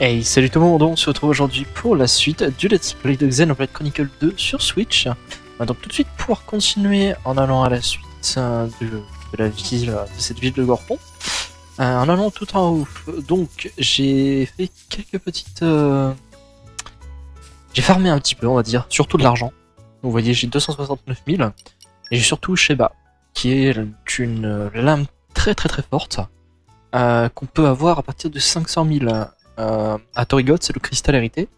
Hey, salut tout le monde, on se retrouve aujourd'hui pour la suite du Let's Play de Xenoblade Chronicles 2 sur Switch. Donc tout de suite, pour continuer en allant à la suite de cette ville de Gorpon, en allant tout en haut. Donc j'ai fait quelques petites... J'ai farmé un petit peu, on va dire, surtout de l'argent. Vous voyez, j'ai 269 000, et j'ai surtout Sheba, qui est une lame très forte, qu'on peut avoir à partir de 500 000. À Torigoth, c'est le cristal hérité.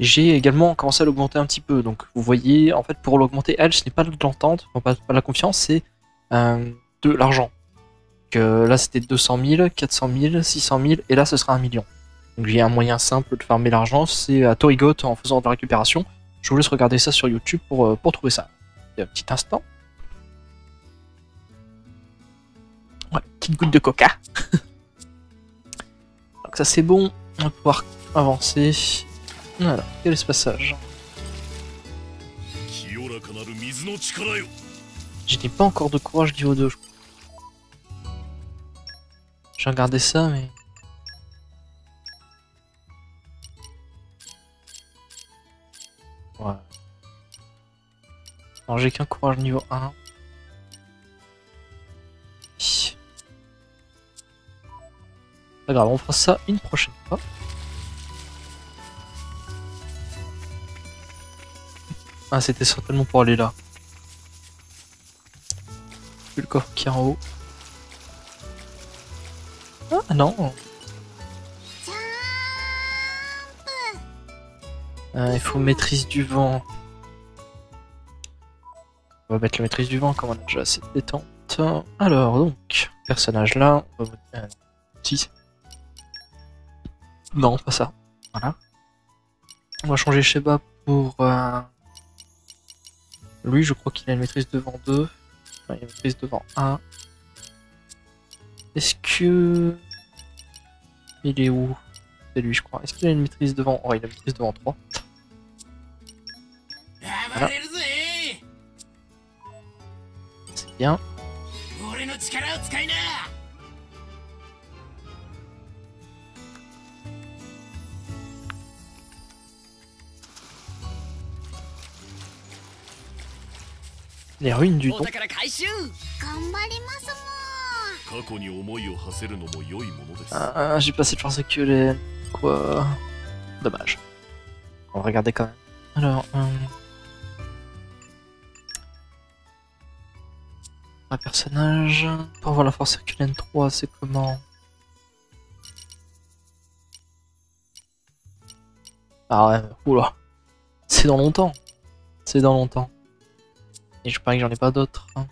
J'ai également commencé à l'augmenter un petit peu, donc vous voyez, en fait, pour l'augmenter, elle, ce n'est pas de l'entente, pas de la confiance, c'est de l'argent. Là, c'était 200 000, 400 000, 600 000, et là, ce sera 1 million. Donc, il y a un moyen simple de farmer l'argent, c'est à Torigoth en faisant de la récupération. Je vous laisse regarder ça sur Youtube pour trouver ça. Un petit instant. Ouais, petite goutte de coca. Donc ça c'est bon, on va pouvoir avancer. Voilà, quel est ce passage? Je n'ai pas encore de courage du Yotou, je crois. J'ai regardé ça, mais... Voilà. Alors j'ai qu'un courage niveau 1. Pas grave, on fera ça une prochaine fois. Ah, c'était certainement pour aller là. Vu le coffre qui est en haut. Ah non. Il faut maîtrise du vent. On va mettre la maîtrise du vent comme on a déjà assez de détente. Alors donc, personnage là, on va mettre petit. Non, pas ça. Voilà. On va changer Sheba pour... Lui, je crois qu'il a une maîtrise devant 2. Il a une maîtrise devant 1. Est-ce que... Il est où? C'est lui, je crois. Est-ce qu'il a une maîtrise devant... Oh, il a une maîtrise devant 3. Voilà. C'est bien. Les ruines du don. Ah, j'ai pas assez de force actuelle. Quoi? Dommage. On va regarder quand même. Alors, un personnage. Pour avoir la force actuelle 3, c'est comment? Ah ouais, oula. C'est dans longtemps. C'est dans longtemps. Et je parie que j'en ai pas d'autres. Hein.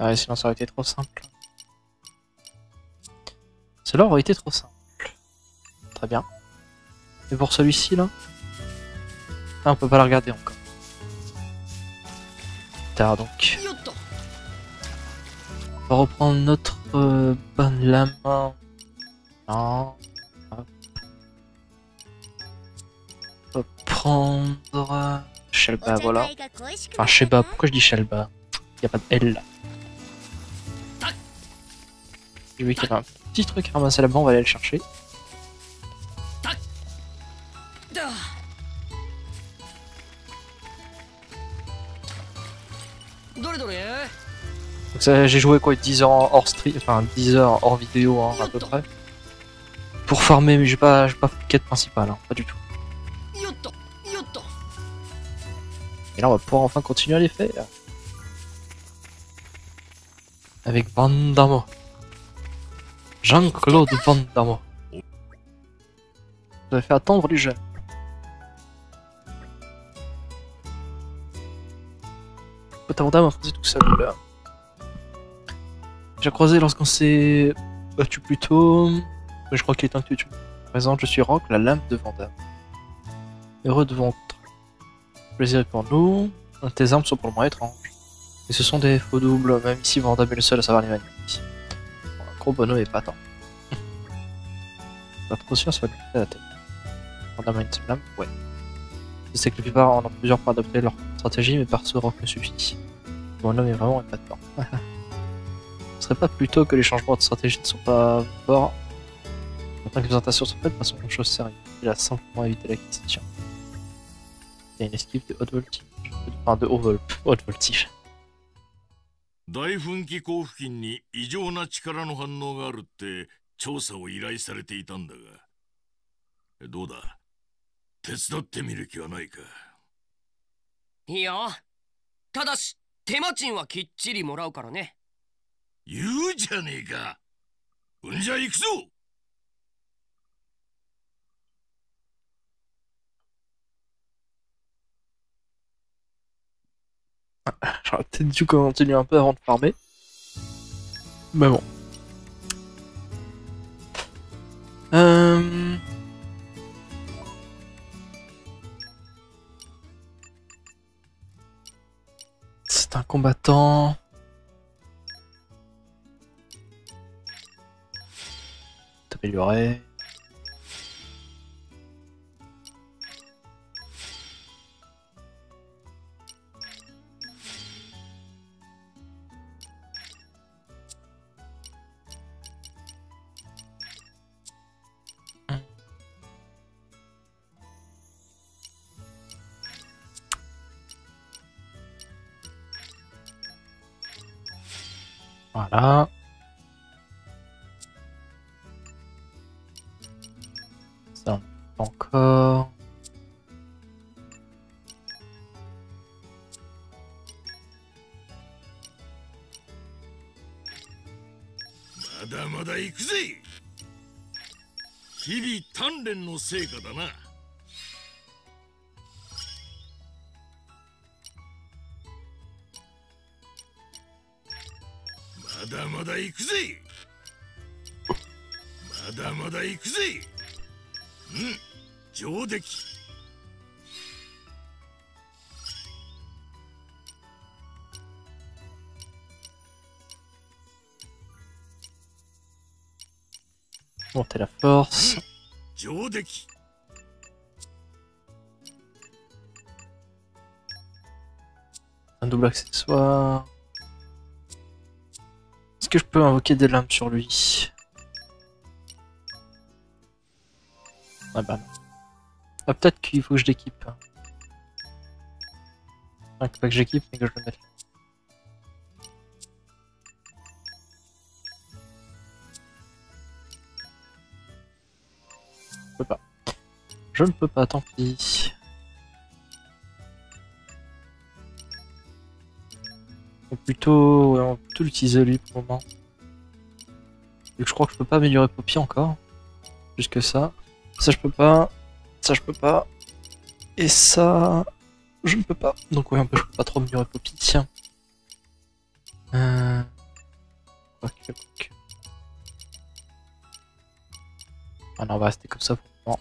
Ah ouais, sinon ça aurait été trop simple. Cela aurait été trop simple. Très bien. Et pour celui-ci là, ah, on peut pas le regarder encore. Tard donc. On va reprendre notre bonne lame. Non. On va prendre... Sheba, voilà. Enfin, Sheba, pourquoi je dis Sheba? Il n'y a pas de L là. J'ai vu qu'il y avait un petit truc ramassé là-bas, on va aller le chercher. Donc ça, j'ai joué quoi 10 heures hors stream, enfin 10 heures hors vidéo hein, à peu près. Pour farmer, mais j'ai pas fait de quête principale, hein, pas du tout. Et là on va pouvoir enfin continuer à les faire. Avec Vandham. Jean-Claude Vandham. Vous avez fait attendre les jeunes. Vandham m'a foncé tout seul là. J'ai croisé lorsqu'on s'est battu plus tôt, mais je crois qu'il est temps que tu tues. Présent, je suis Rock, la lame de Vandham. Heureux de ventre. Plaisir pour nous. Tes armes sont pour le moins étranges. Et ce sont des faux doubles, même ici Vandham est le seul à savoir les manier. Bon, un gros bonhomme est pas tant. La potion se va lui faire la tête. Vandham a une seule lame, ouais. Je sais que la plupart en ont plusieurs pour adopter leur stratégie, mais par ce rock me suffit. Mon homme est vraiment pas de peur. Ce serait pas plutôt que les changements de stratégie ne sont pas forts. Maintenant que les présentations sont faites, passons quelque chose de sérieux. Il a simplement évité la question. Il y a une esquive de haute voltige. Enfin, de haute voltige. J'aurais peut-être dû continuer un peu avant de farmer. Mais bon. C'est un combattant. T'améliorer. Voilà. Ça, encore. Monter la force. Un double accessoire. Est-ce que je peux invoquer des lames sur lui? Ah bah non. Ah, peut-être qu'il faut que je l'équipe. Enfin, pas que j'équipe, mais que je le mette. Je peux pas. Je ne peux pas, tant pis. Plutôt, ouais, on va plutôt l'utiliser lui pour le moment. Vu que je crois que je peux pas améliorer Poppy encore. Plus que ça. Ça je peux pas. Ça je peux pas. Et ça... je ne peux pas. Donc ouais, un peu je peux pas trop améliorer Poppy. Tiens. Okay. Ah non, on va rester comme ça pour le moment.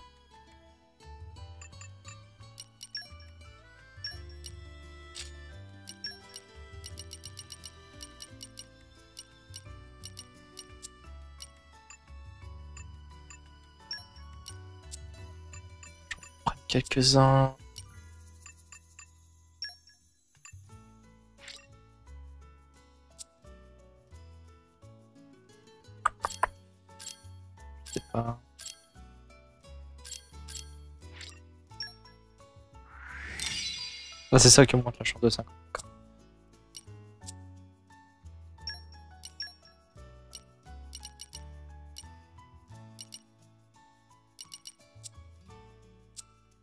Quelques-uns. Je sais pas. Ah, c'est ça qui augmente la chance de 5.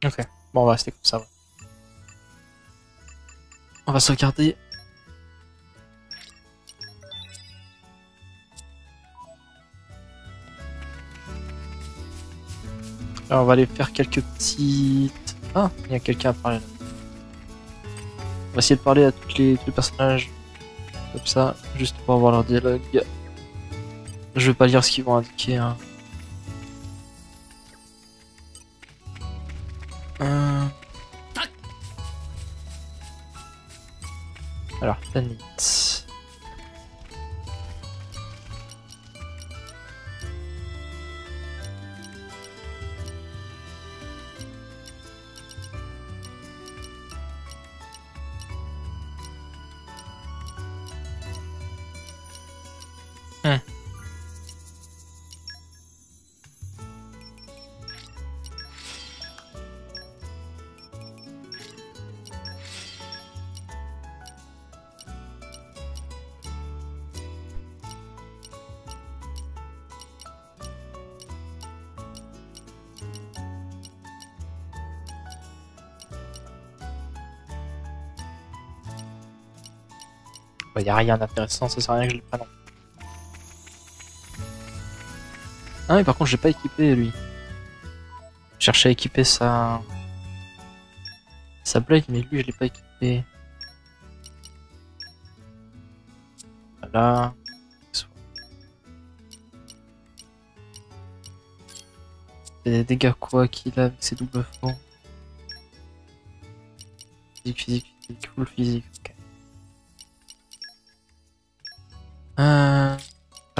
Ok, bon on va rester comme ça, ouais. On va sauvegarder. Alors on va aller faire quelques petites... Ah, il y a quelqu'un à parler là. On va essayer de parler à tous les personnages, comme ça, juste pour avoir leur dialogue. Je vais pas lire ce qu'ils vont indiquer, hein. Alors, Planet. Bah, y'a rien d'intéressant, ça sert à rien que je le prenne. Ah mais par contre j'ai pas équipé lui. Je cherchais à équiper sa blague mais lui je l'ai pas équipé. Voilà. C'est des dégâts quoi qu'il a avec ses doubles fonds. Physique, full physique, ok. Par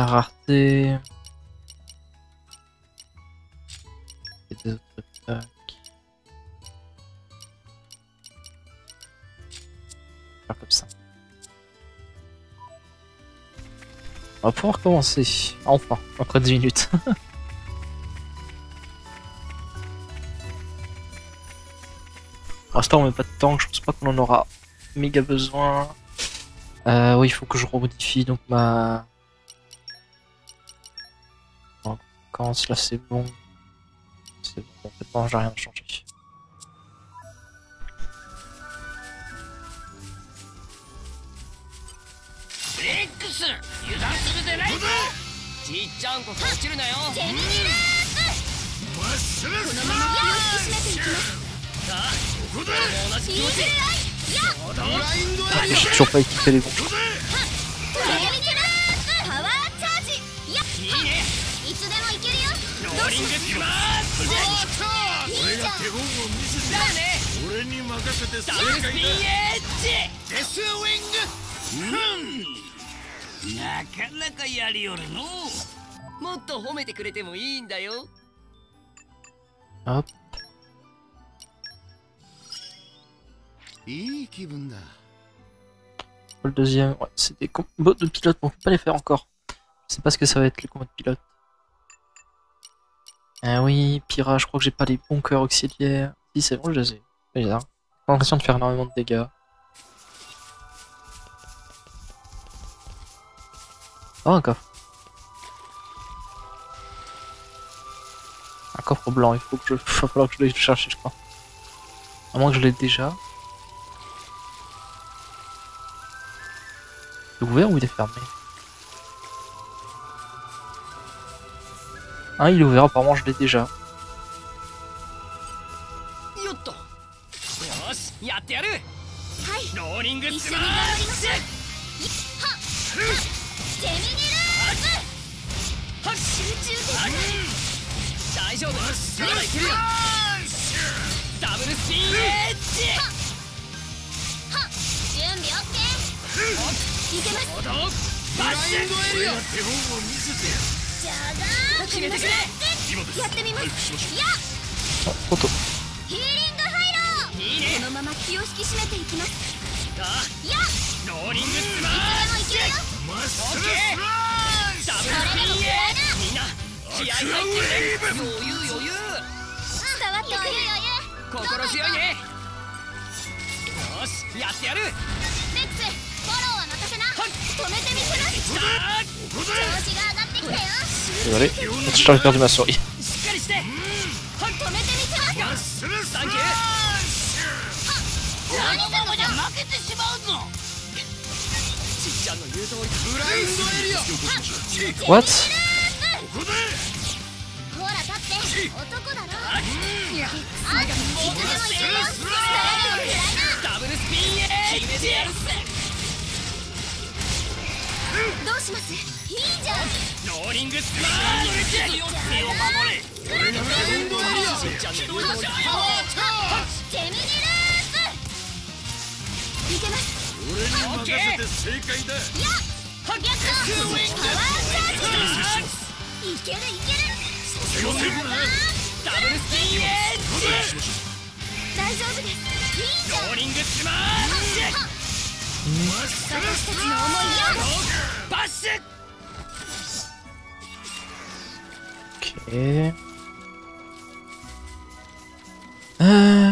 rareté. Et des autres packs. Faire comme ça. On va pouvoir commencer. Enfin, après 10 minutes. Pour l'instant on met pas de tank, je pense pas qu'on en aura méga besoin. Oui, il faut que je remodifie donc ma... En vacances, là c'est bon. C'est bon, complètement j'ai rien changé. J'ai toujours pas équipé les bons. Hop. Le deuxième, ouais, c'est des combos de pilote, on peut pas les faire encore. Je sais pas ce que ça va être les combos de pilote. Ah oui, Pyra, je crois que j'ai pas les bons cœurs auxiliaires. Si c'est bon, je les ai. Bizarre. J'ai pas l'impression de faire énormément de dégâts. Oh, un coffre. Un coffre blanc, il faut que je... va falloir que je l'aille chercher, je crois. À moins que je l'ai déjà. Il est ouvert ou il est fermé? Hein, il est ouvert, apparemment je l'ai déjà. Désolé, j'ai perdu ma souris. What? Okay.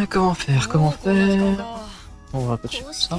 Comment faire? On va continuer comme ça.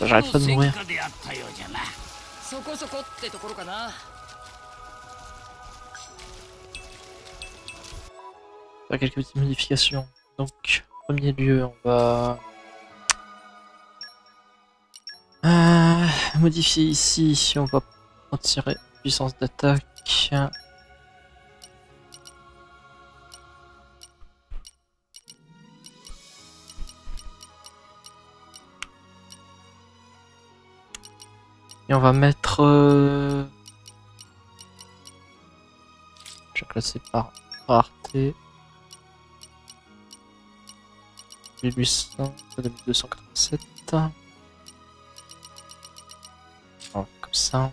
J'arrête pas de mourir. Faire quelques petites modifications. Donc, en premier lieu, on va modifier ici. Si on va retirer puissance d'attaque. Et on va mettre... Je vais classer par rareté. 1800, 2287. Voilà, comme ça.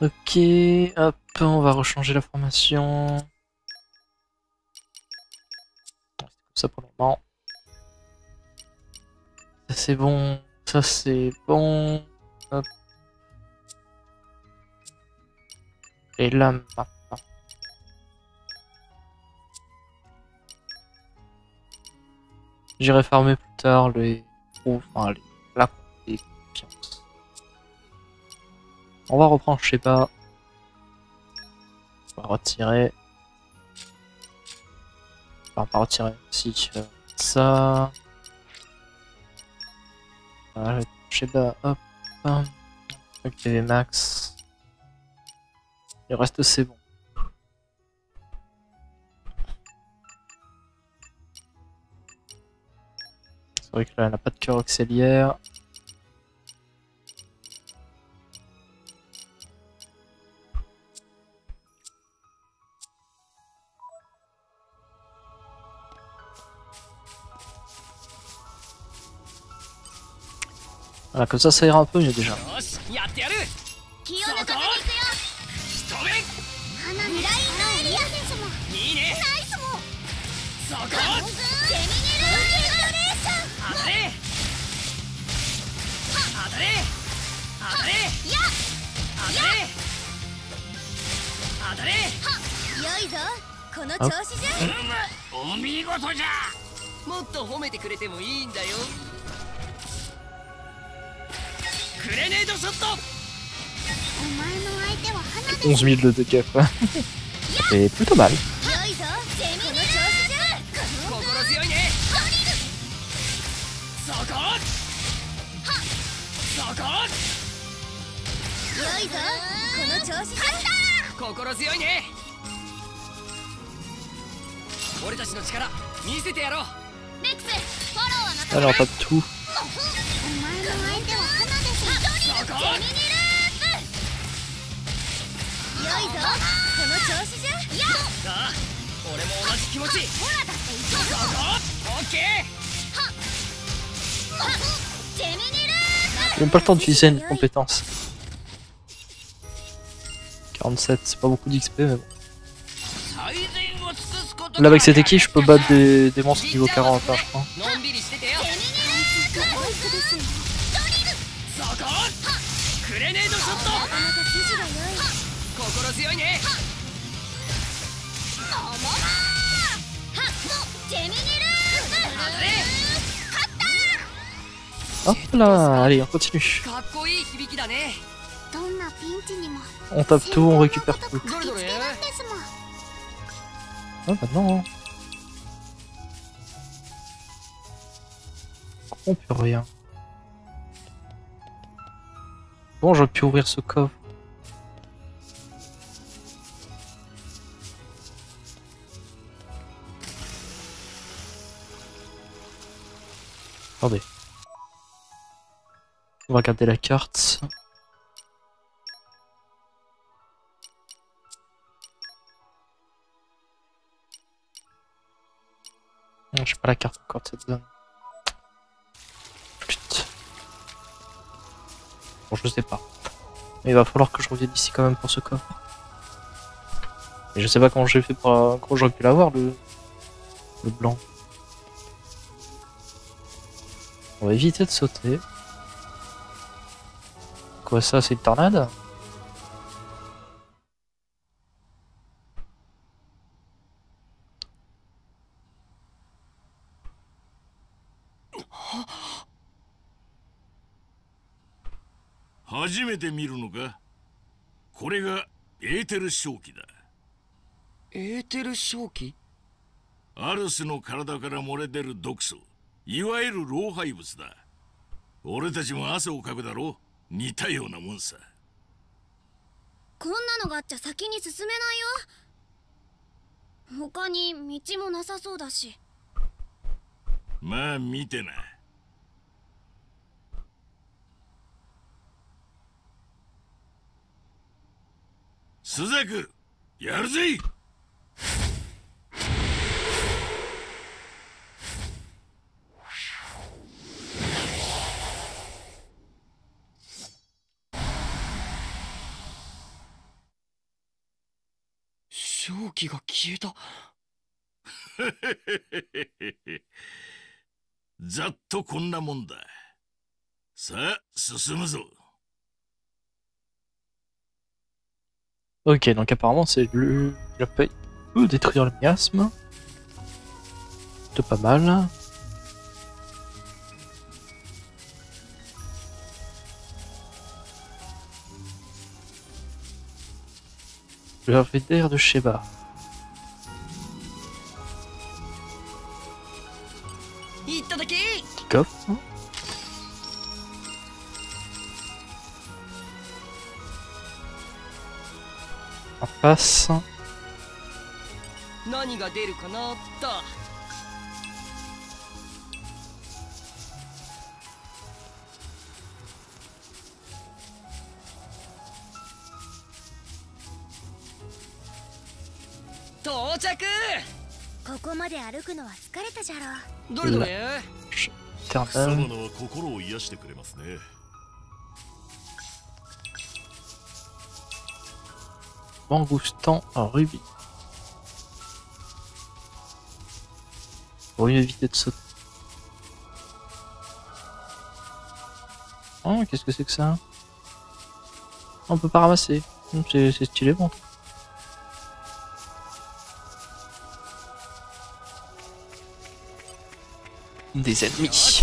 Ok, hop, on va rechanger la formation. Comme ça pour le moment. Ça c'est bon, ça c'est bon. Hop. Et là maintenant. J'irai farmer plus tard les trous, enfin les plaques et confiance. On va reprendre, je sais pas. On va retirer. Enfin, pas retirer. Si, ça. Voilà, je sais pas. Hop. Ok, max. Le reste, c'est bon. C'est vrai que là, elle n'a pas de cœur auxiliaire. Voilà, comme ça, ça ira un peu mieux déjà. Hop. Et 11 000 de dégâts quoi. C'est plutôt mal. Alors pas de tout. J'ai même pas le temps d'utiliser une compétence. 47, c'est pas beaucoup d'XP mais bon. Là avec cette équipe je peux battre des monstres niveau 40 hein, je crois. Hop là, allez on continue. On tape tout, on récupère tout. Oh bah non. On peut rien. Bon, j'aurais pu ouvrir ce coffre. Attendez. On va regarder la carte. Non, j'ai pas la carte encore de cette zone. Putain. Bon, je sais pas. Mais il va falloir que je revienne ici quand même pour ce coffre. Et je sais pas comment j'ai fait pour... Comment j'aurais pu l'avoir, le blanc. On va éviter de sauter. Quoi ça, c'est une tornade? Ok, donc apparemment c'est le... La paix peut détruire le miasme. C'est pas mal. Le réverbère de Sheba. Coffre. On passe. Mangoustan en rubis. Pour mieux éviter de sauter. Oh, qu'est-ce que c'est que ça? On peut pas ramasser. C'est stylé, bon. Des ennemis.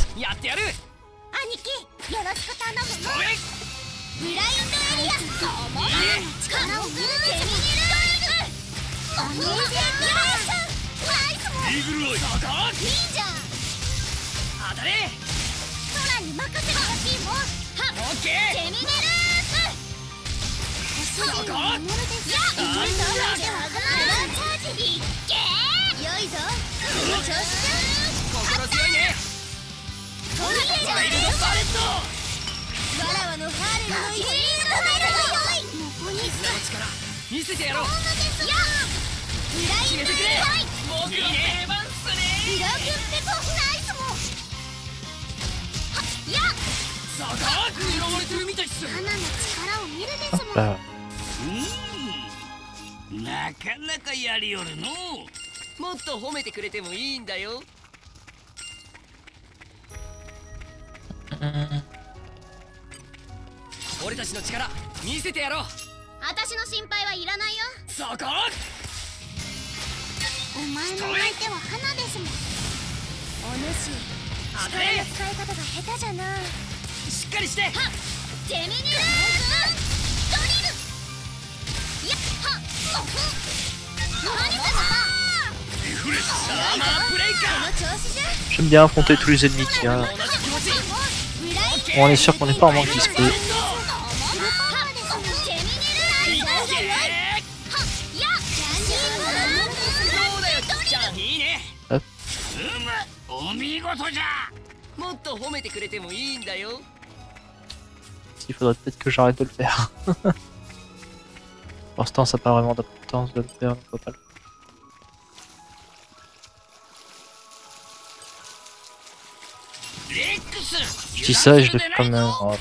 J'aime bien affronter tous les ennemis qu'il y a. On est sûr qu'on n'est pas en manque d'XP. Hop. Il faudrait peut-être que j'arrête de le faire. Pour l'instant, ça n'a pas vraiment d'importance de le faire, donc on va pas le faire. Je dis ça et je le fais quand même. Oh.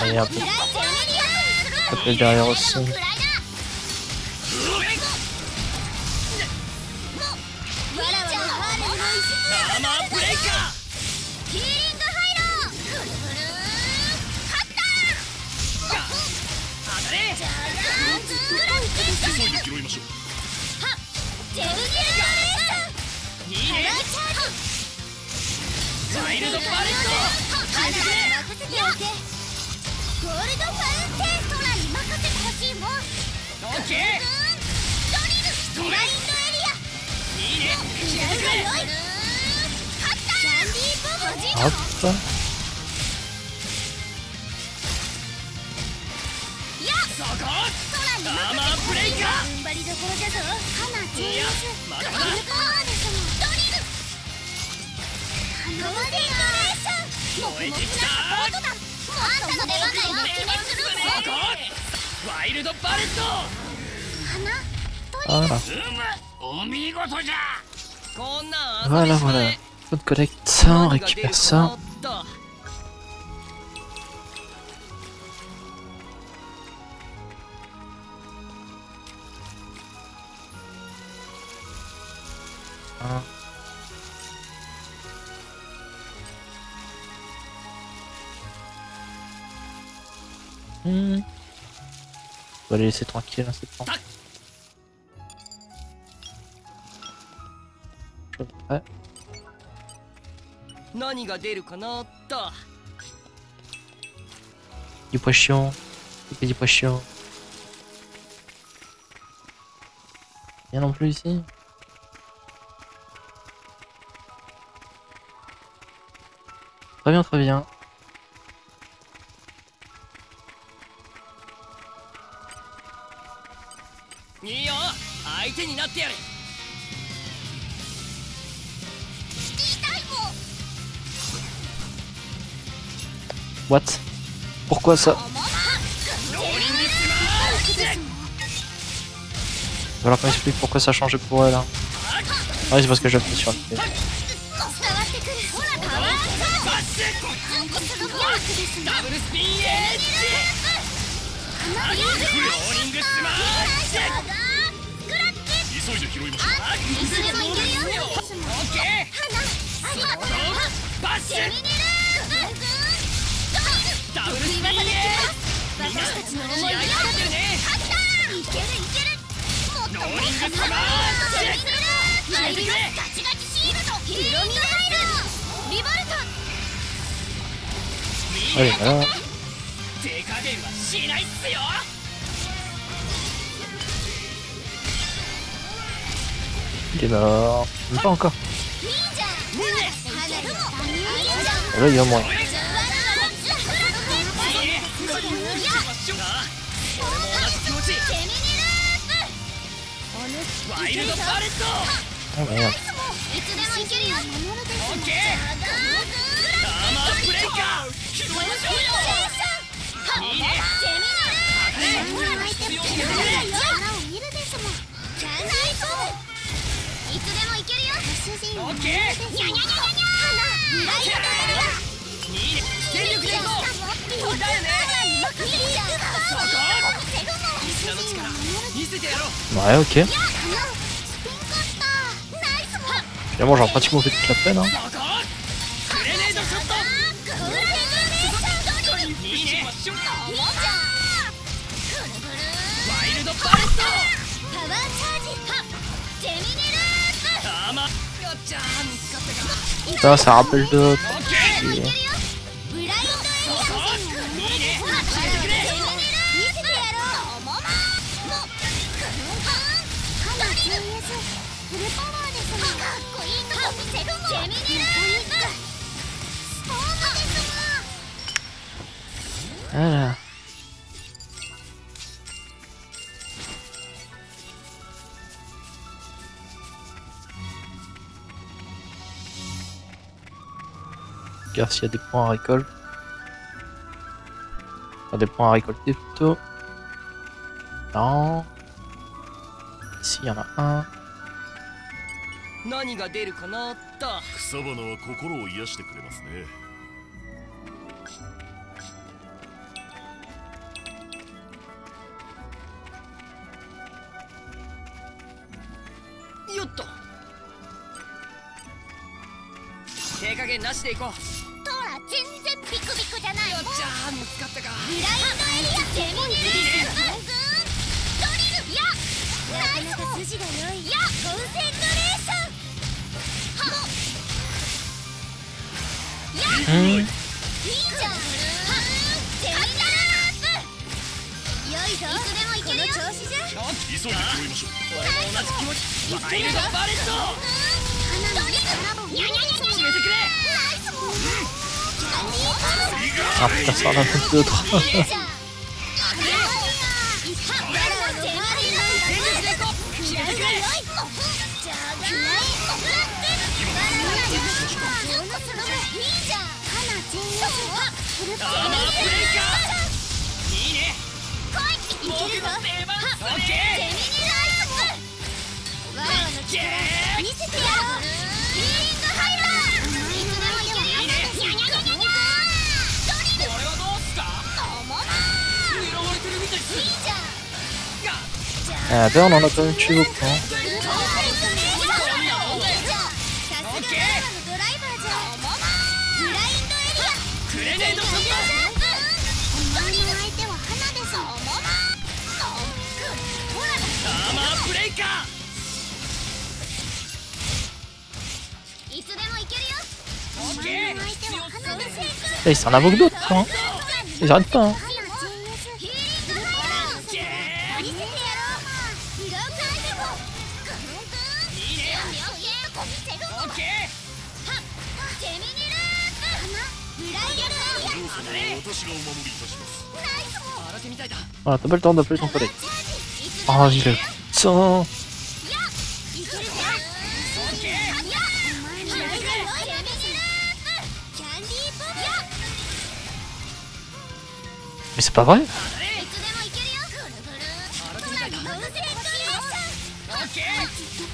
Allez, un peu. Taper derrière aussi. Hop. Voilà. Voilà, voilà. On collecte ça, on récupère ça. On va les laisser tranquilles, hein, c'est bon. Ouais. Du poisson, des petits poissons. Rien non plus ici. Très bien, très bien. What? Pourquoi ça? Alors qu'on explique pourquoi ça a changé pour elle. Hein. Ah oui, c'est parce que j'appuie sur le fait. Allez, voilà. Il est mort. Pas encore. Et là, il y a moins. Oh, merde. Ouais, ok. Finalement, j'aurais pratiquement fait toute la peine. Hein. Putain, ça rappelle d'autres. Voilà. Regarde s'il y a des points à récolter. Enfin, des points à récolter plutôt. Non. Ici il y en a un. Ah putain, ça en a un peu d'autres. Ah ben on en a pas eu de chez vous, hein. Et ils s'en invoquent d'autres, hein. Ils arrêtent pas, hein. Voilà, t'as pas le temps d'appeler ton collègue. Oh, j'ai le temps. Mais c'est pas vrai.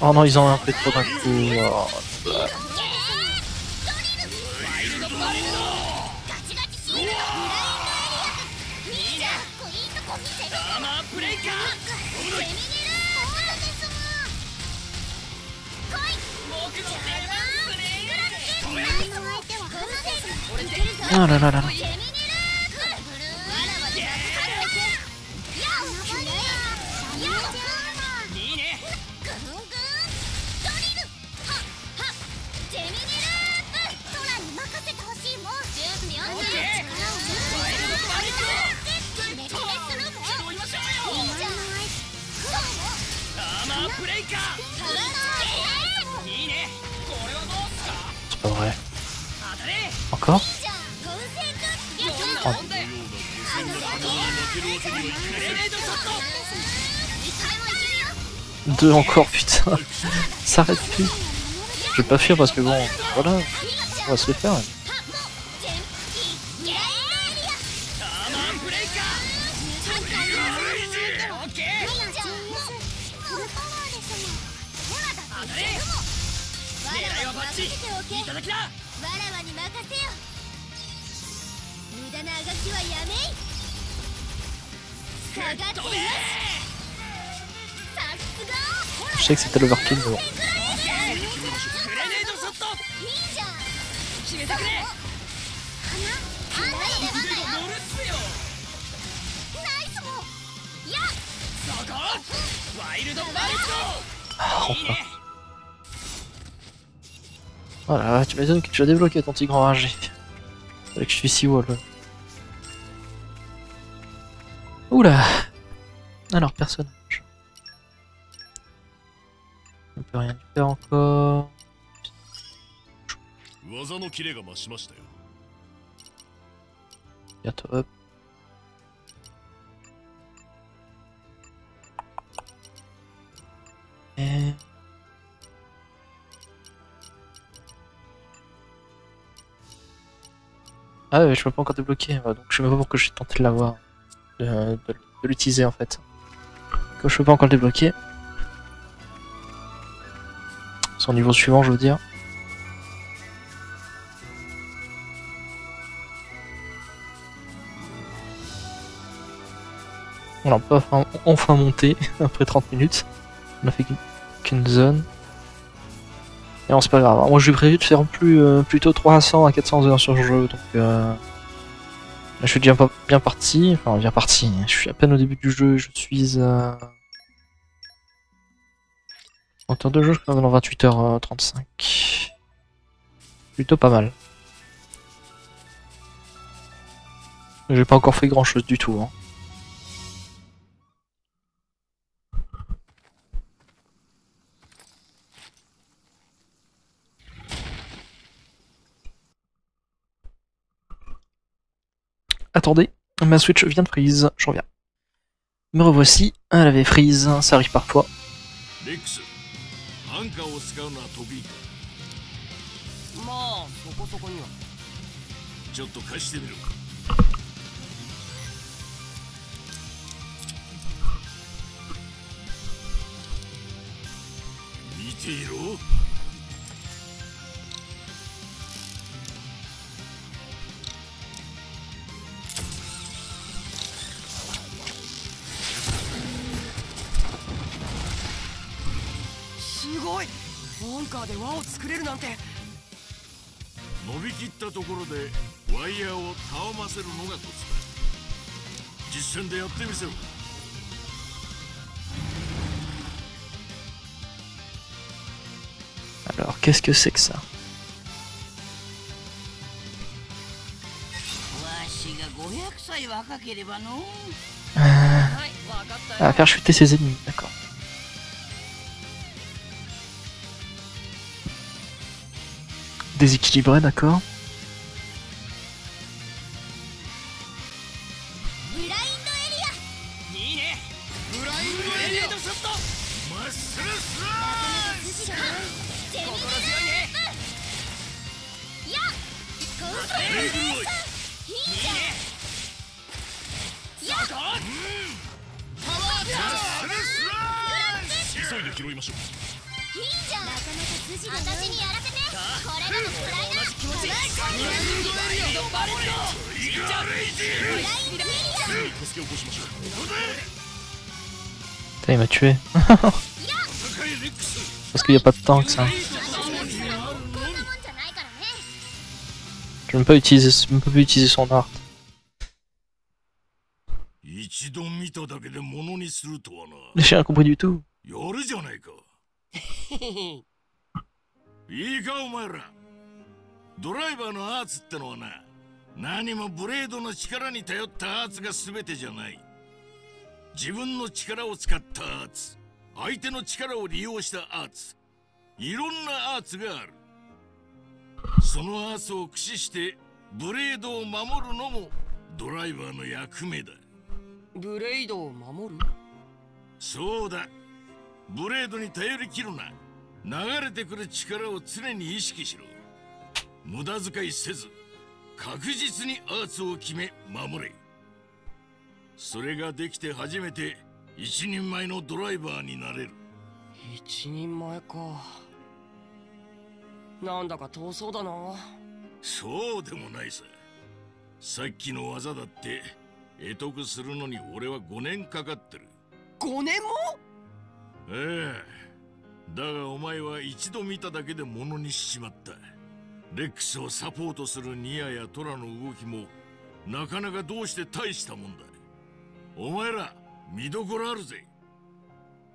Oh non, ils ont un peu trop d'un coup. Oh, oh là là là là. C'est pas vrai. Encore? Oh. Deux encore, putain. Ça arrête plus. Je vais pas fuir parce que bon, voilà, on va se les faire. Je sais que c'était l'overkill, mais bon. Ah, enfin. Voilà, tu m'étonnes que tu l'as débloqué ton tigre enragé. C'est que je suis si wall. Oula. Alors, personnage. On peut rien faire encore. Bientôt up. Et... ah ouais, je peux pas encore débloquer, donc je sais pas pourquoi j'ai tenté de l'avoir, de l'utiliser en fait. Comme je peux pas encore le débloquer. Son niveau suivant, je veux dire. On l'a pas enfin monté après 30 minutes. On a fait qu'une zone. Et non, c'est pas grave. Alors, moi, j'ai prévu de faire plutôt 300 à 400 heures sur le jeu. Donc, là, je suis déjà bien parti. Enfin, bien parti. Je suis à peine au début du jeu. Je suis à. En temps de jeu, je suis dans 28h35. Plutôt pas mal. J'ai pas encore fait grand chose du tout. Hein. Attendez, ma Switch vient de freeze, je reviens. Me revoici, elle avait freeze, ça arrive parfois. Alors, qu'est-ce que c'est que ça? Ah, faire chuter ses ennemis, d'accord. Déséquilibré, d'accord. Il m'a tué. Parce qu'il n'y a pas de tank ça. Je ne peux pas utiliser son art. J'ai rien compris du tout.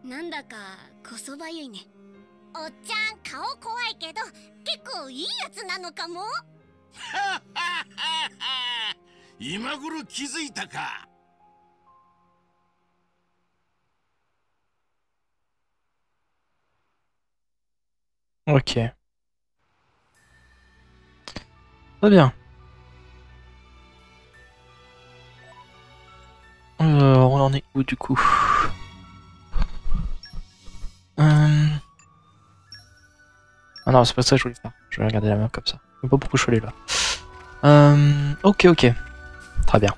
なんだかこそばゆいね。おっちゃん顔怖いけど結構いいやつなのかも。今頃気づいたか。Ok. Très bien. On en est où du coup? Ah non, c'est pas ça que je voulais faire. Je vais regarder la map comme ça. Je sais pas pourquoi je suis allé là. Ok, ok. Très bien.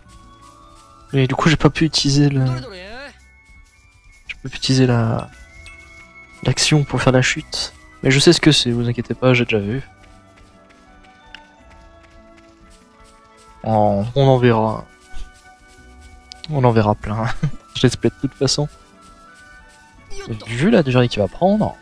Et du coup, j'ai pas pu utiliser le... J'ai pas pu utiliser la... l'action pour faire la chute. Mais je sais ce que c'est, vous inquiétez pas, j'ai déjà vu. Oh, on en verra. On en verra plein. J'espère de toute façon. Vu la durée qu'il va prendre.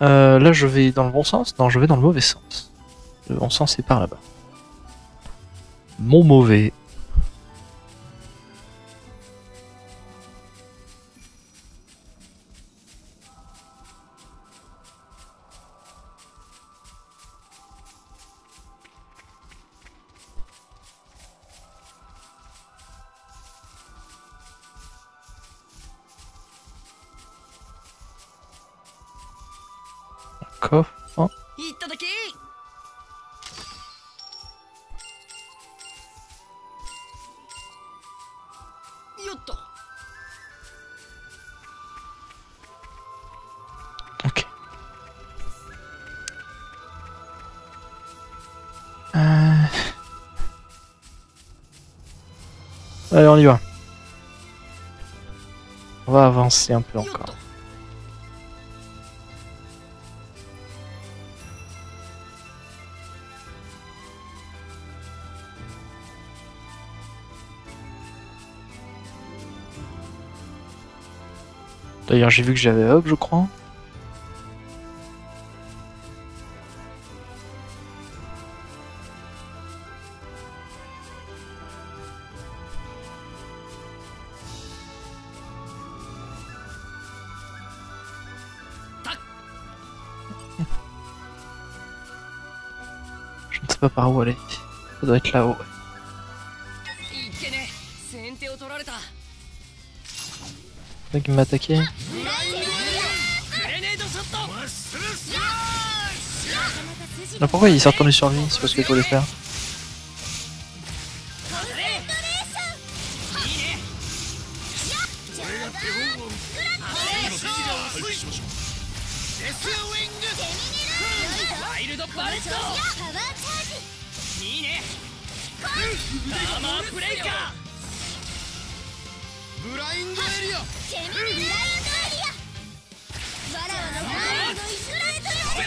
Là je vais dans le bon sens. Non, je vais dans le mauvais sens. Le bon sens c'est par là-bas. Mon mauvais. Coffre. Ok. Allez, on y va. On va avancer un peu encore. D'ailleurs, j'ai vu que j'avais up, je crois. Je ne sais pas par où aller. Ça doit être là-haut. Qui m'a attaqué. Non, pourquoi il s'est retourné sur lui? C'est pas ce que je voulais faire.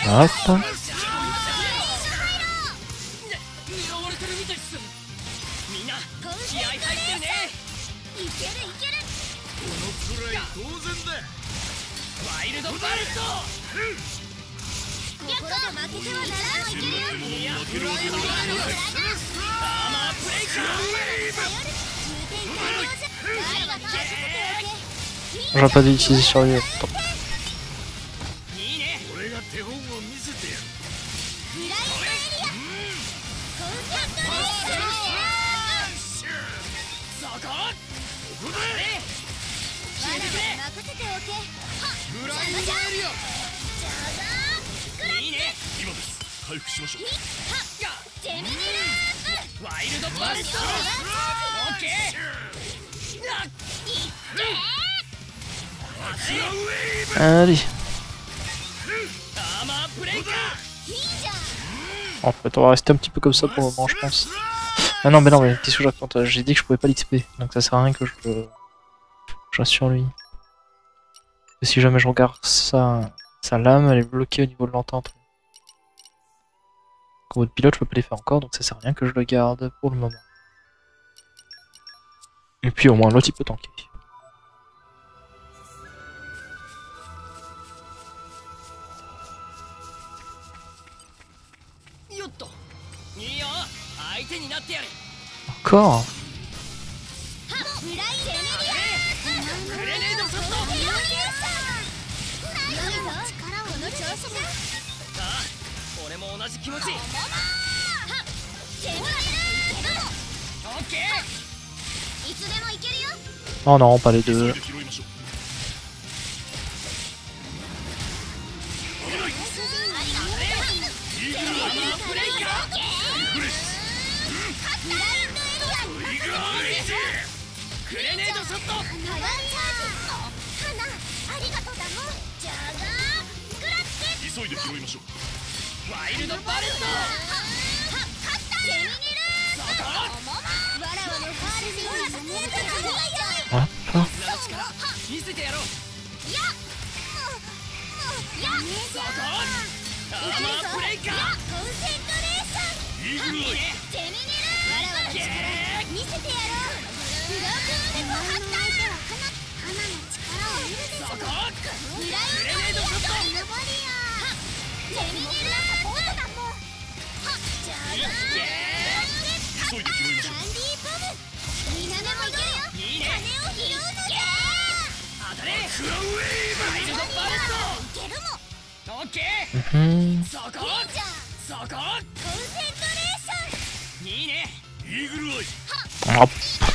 Hop. J'aurais pas dû l'utiliser sur lui. Allez. En fait, on va rester un petit peu comme ça pour le moment, je pense. Ah non, mais non, mais qu'est-ce que je raconte? J'ai dit que je pouvais pas l'XP, donc ça sert à rien que je reste sur lui. Et si jamais je regarde ça, sa lame, elle est bloquée au niveau de l'entente. Comme votre pilote, je peux pas les faire encore, donc ça sert à rien que je le garde pour le moment. Et puis au moins l'autre il peut tanker. corps. Oh non, pas les deux.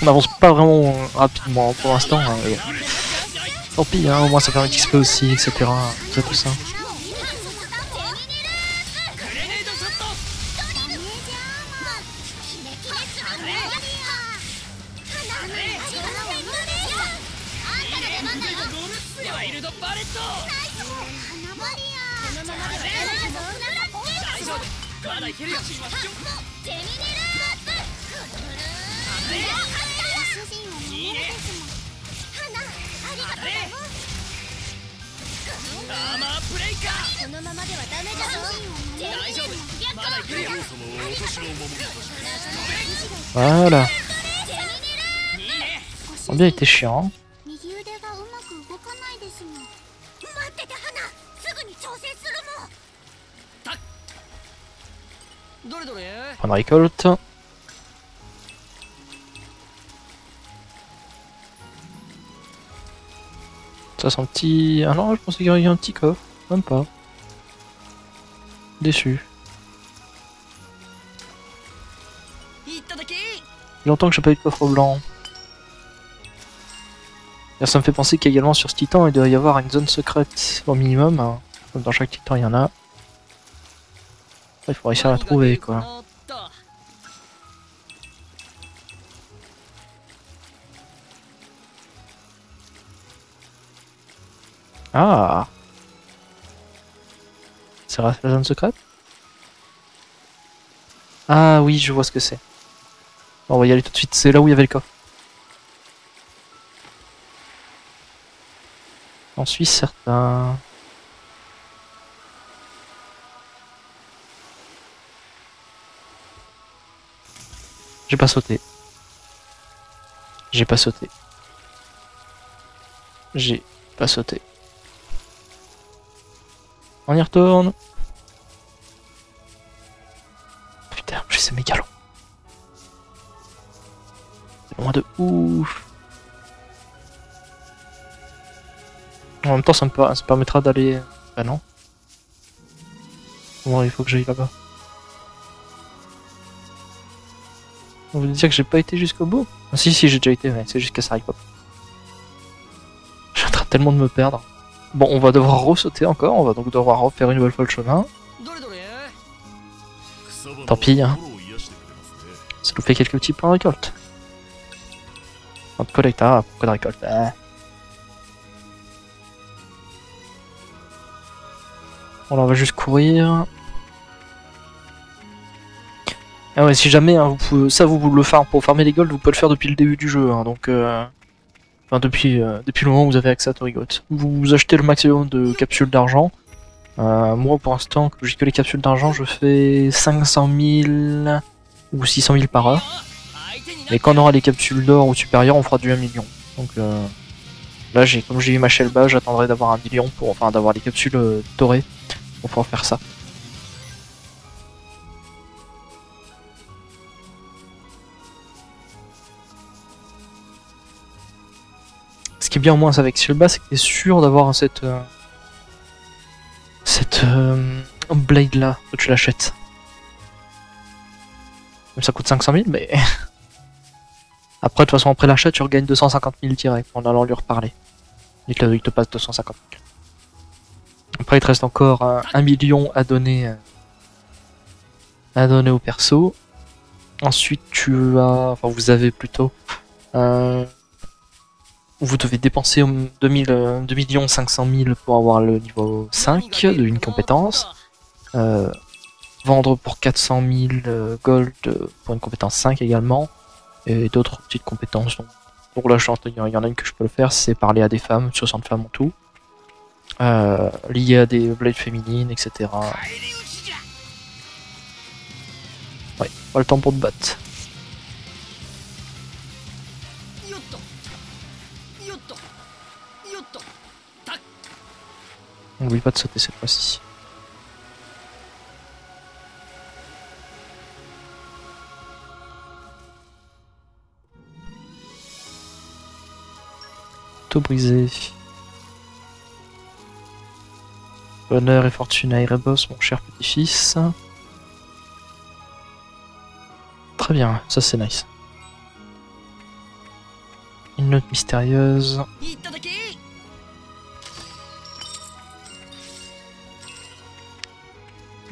On avance pas vraiment rapidement pour l'instant, hein, mais bon. Tant pis, hein, au moins ça permet d'XP aussi, etc. Tout ça. Voilà. On a bien été chiant. On récolte. Ça sent petit... Ah non, je pensais qu'il y aurait un petit coffre. Même pas. Déçu. Longtemps que j'ai pas eu de coffre blanc. Ça me fait penser qu'également sur ce titan il doit y avoir une zone secrète au minimum. Comme dans chaque titan il y en a. Il faut réussir à la trouver quoi. Ah, c'est la zone secrète? Ah oui, je vois ce que c'est. On va y aller tout de suite, c'est là où il y avait le coffre. J'en suis certain. J'ai pas sauté. J'ai pas sauté. J'ai pas sauté. On y retourne. Putain, je suis méga long. Loin de ouf. En même temps, ça me permettra d'aller. Bah non. Bon, il faut que j'aille là-bas. On vous dire que j'ai pas été jusqu'au bout. Ah, si, si, j'ai déjà été, mais c'est juste que ça arrive pas. Je suis en train tellement de me perdre. Bon, on va devoir ressauter encore. On va donc devoir refaire une nouvelle fois le chemin. Tant pis, hein. Ça nous fait quelques petits points de récolte. On te collecte, hein, pourquoi de récolte Bon, là, on va juste courir. Ah ouais, si jamais, hein, vous pouvez, ça vous le farm, pour farmer les golds, vous pouvez le faire depuis le début du jeu, hein, donc... Enfin, depuis le moment où vous avez accès à Torigoth. Vous achetez le maximum de capsules d'argent. Moi, pour l'instant, que j'ai que les capsules d'argent, je fais 500 000 ou 600 000 par heure. Et quand on aura les capsules d'or ou supérieures, on fera du 1 million. Donc là, comme j'ai eu ma Sheba, j'attendrai d'avoir 1 million pour... Enfin, d'avoir les capsules dorées pour pouvoir faire ça. Ce qui est bien au moins avec Sheba, c'est que t'es sûr d'avoir cette blade là que tu l'achètes. Même ça coûte 500 000, mais après de toute façon après l'achat tu regagnes 250 000 direct en allant lui reparler. Il te passe 250 000. Après il te reste encore 1 million à donner au perso. Ensuite tu as, enfin vous avez plutôt, vous devez dépenser 2 500 000 pour avoir le niveau 5 de une compétence, vendre pour 400 000 gold pour une compétence 5 également, et d'autres petites compétences. Donc, pour la chance, il y en a une que je peux le faire, c'est parler à des femmes, 60 femmes en tout, liées à des blades féminines, etc. Ouais, pas le temps pour te battre. N'oublie pas de sauter cette fois-ci. Tout brisé. Bonheur et fortune à Erebos, mon cher petit-fils. Très bien, ça c'est nice. Une note mystérieuse.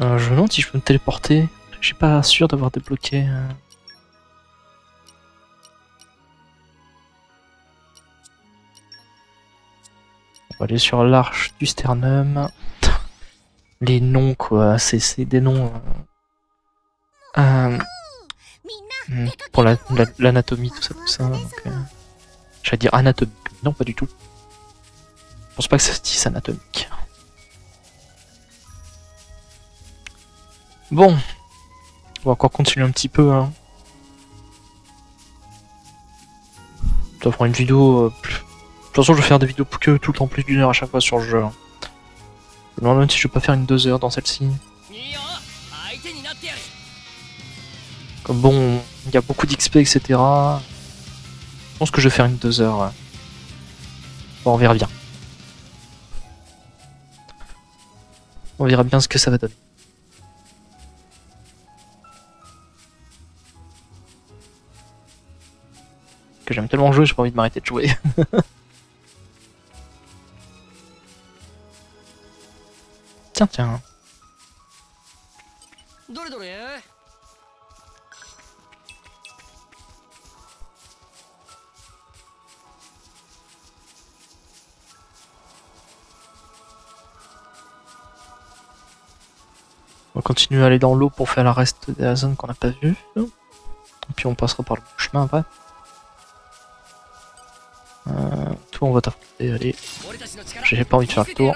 Je me demande si je peux me téléporter. Je suis pas sûr d'avoir débloqué. On va aller sur l'arche du sternum. Les noms quoi, c'est des noms. Pour l'anatomie, tout ça. Donc, j'allais dire anatomique, non pas du tout. Je pense pas que ça se dise anatomique. Bon, on va encore continuer un petit peu. Hein. Ça fera une vidéo. Plus... De toute façon, je vais faire des vidéos que tout le temps plus d'1 heure à chaque fois sur le jeu. Je me demande même si je peux pas faire une 2 heures dans celle-ci. Comme bon, il y a beaucoup d'XP, etc. Je pense que je vais faire une 2 heures. Ouais. Bon, on verra bien. On verra bien ce que ça va donner. J'aime tellement jouer, j'ai pas envie de m'arrêter de jouer. tiens. On va continuer à aller dans l'eau pour faire le reste de la zone qu'on n'a pas vue. Et puis on passera par le chemin après. Tout on va t'affronter, allez. J'ai pas envie de faire le tour.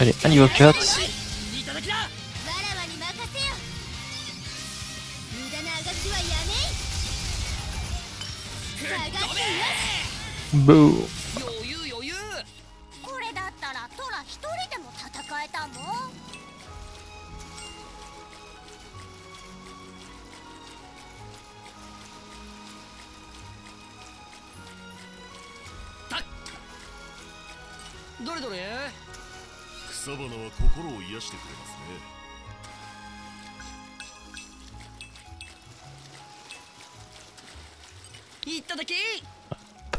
Allez, un niveau 4. Boum.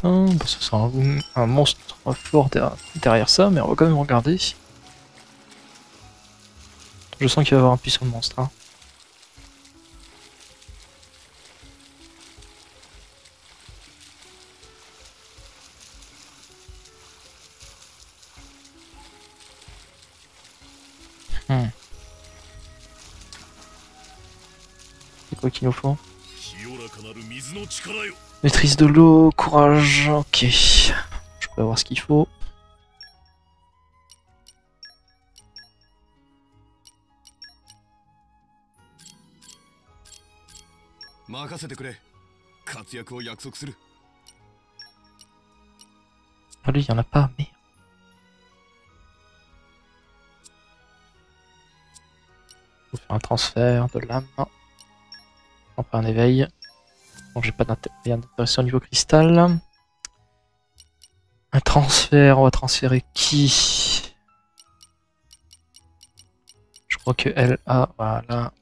certain. Bon, ça sera un monstre fort derrière ça, mais on va quand même regarder. Je sens qu'il va y avoir un puissant de monstre. Hein. C'est quoi qu'il nous faut? Maîtrise de l'eau, courage, ok. Je peux avoir ce qu'il faut. Ah lui, il n'y en a pas, mais... Faut faire un transfert de l'âme. On fait un éveil. Bon, j'ai pas d'intéressant au niveau cristal. Un transfert, on va transférer qui? Je crois que LA, voilà.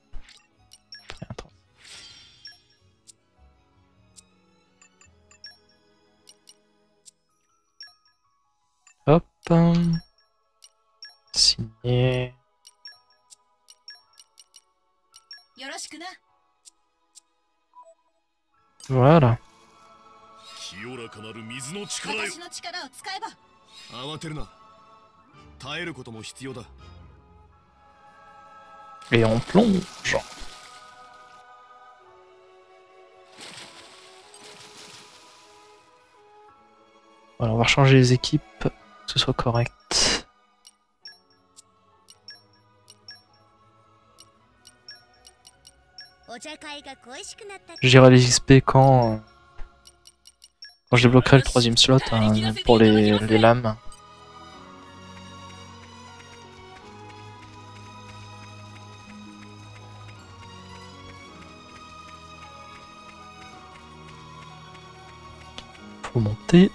Hop. Signé. Voilà. Et on plonge. Voilà, on va changer les équipes, que ce soit correct. Je dirai les XP quand je débloquerai le troisième slot hein, pour les lames. Faut monter.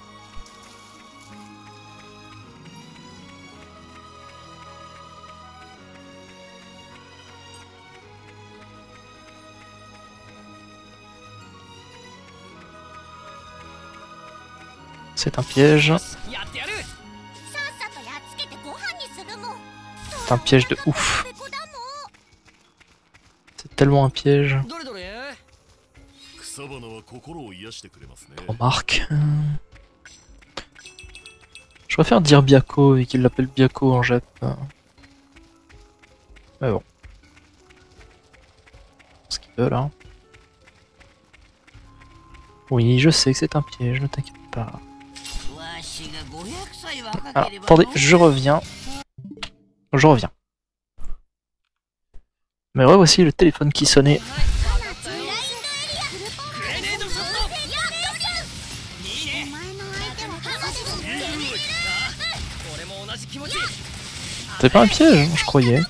C'est un piège. C'est un piège de ouf. C'est tellement un piège. Remarque. Je préfère dire Biako et qu'il l'appelle Biako en jet. Mais bon. Ce qu'il veut là. Oui, je sais que c'est un piège, ne t'inquiète pas. Alors, attendez, je reviens. Mais revoici le téléphone qui sonnait. C'est pas un piège, je croyais.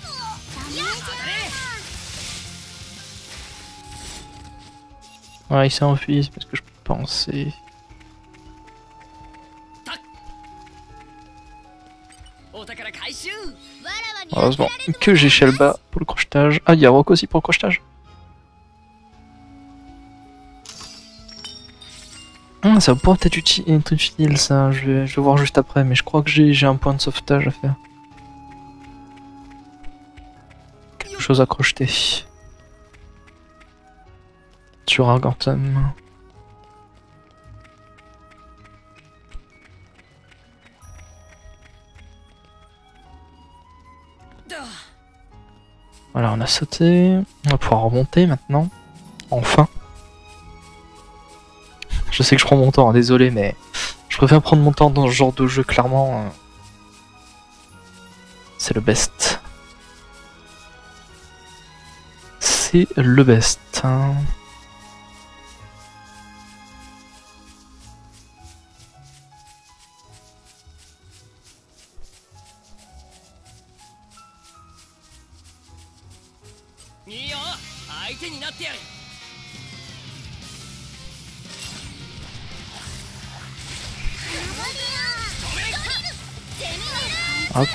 Ouais, il s'est enfui, c'est parce que je pensais... Heureusement que j'ai Shelba pour le crochetage. Ah, il y a Rock aussi pour le crochetage. Ça pourrait être utile ça, je vais voir juste après, mais je crois que j'ai un point de sauvetage à faire. Quelque chose à crocheter. Sur Argentum. Voilà, on a sauté, on va pouvoir remonter maintenant, enfin. Je sais que je prends mon temps, hein, désolé, mais je préfère prendre mon temps dans ce genre de jeu, clairement. C'est le best. C'est le best. Hein. Hop.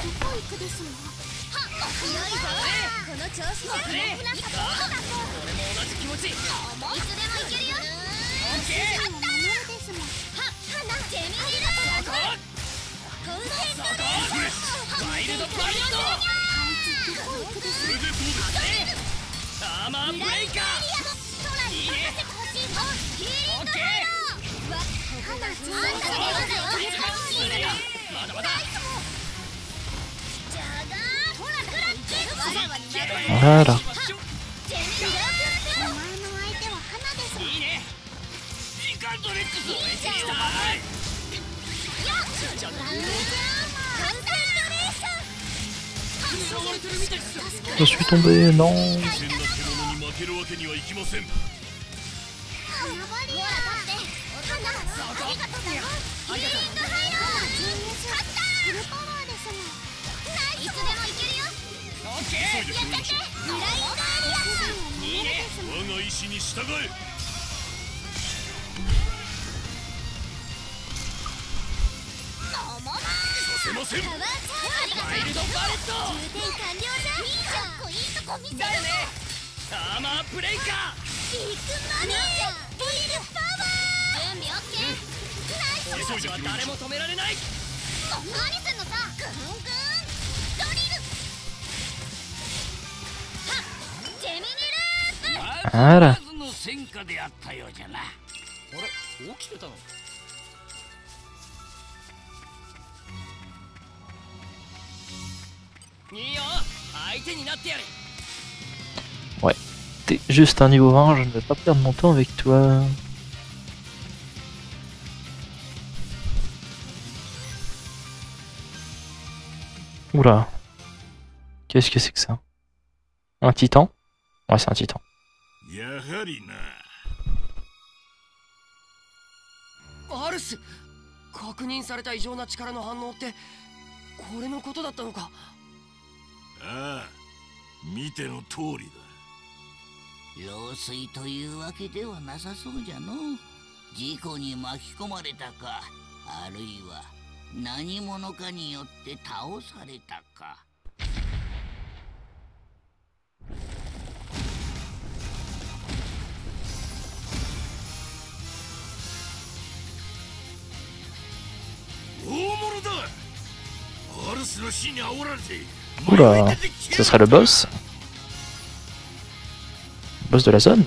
Voilà. Je suis tombé, non. Voilà. Ouais, t'es juste un niveau 20, je ne vais pas perdre mon temps avec toi. Oula. Qu'est-ce que c'est que ça? Un titan? Ouais, c'est un titan. Oula, ce serait le boss? Le boss de la zone?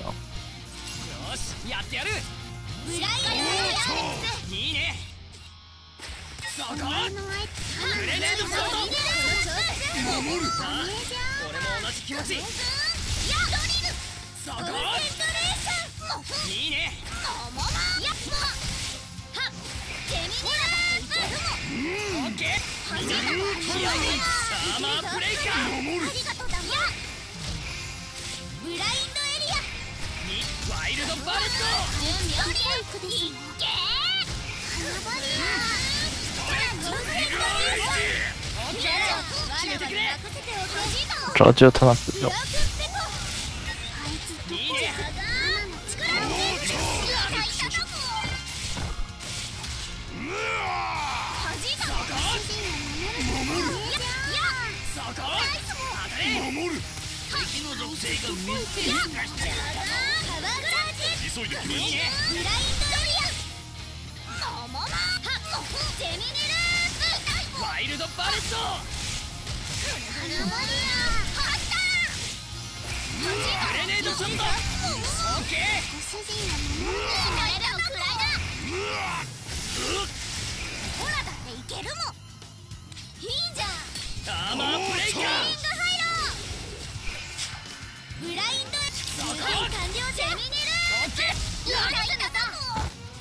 J'aurais dû attendre un peu plus.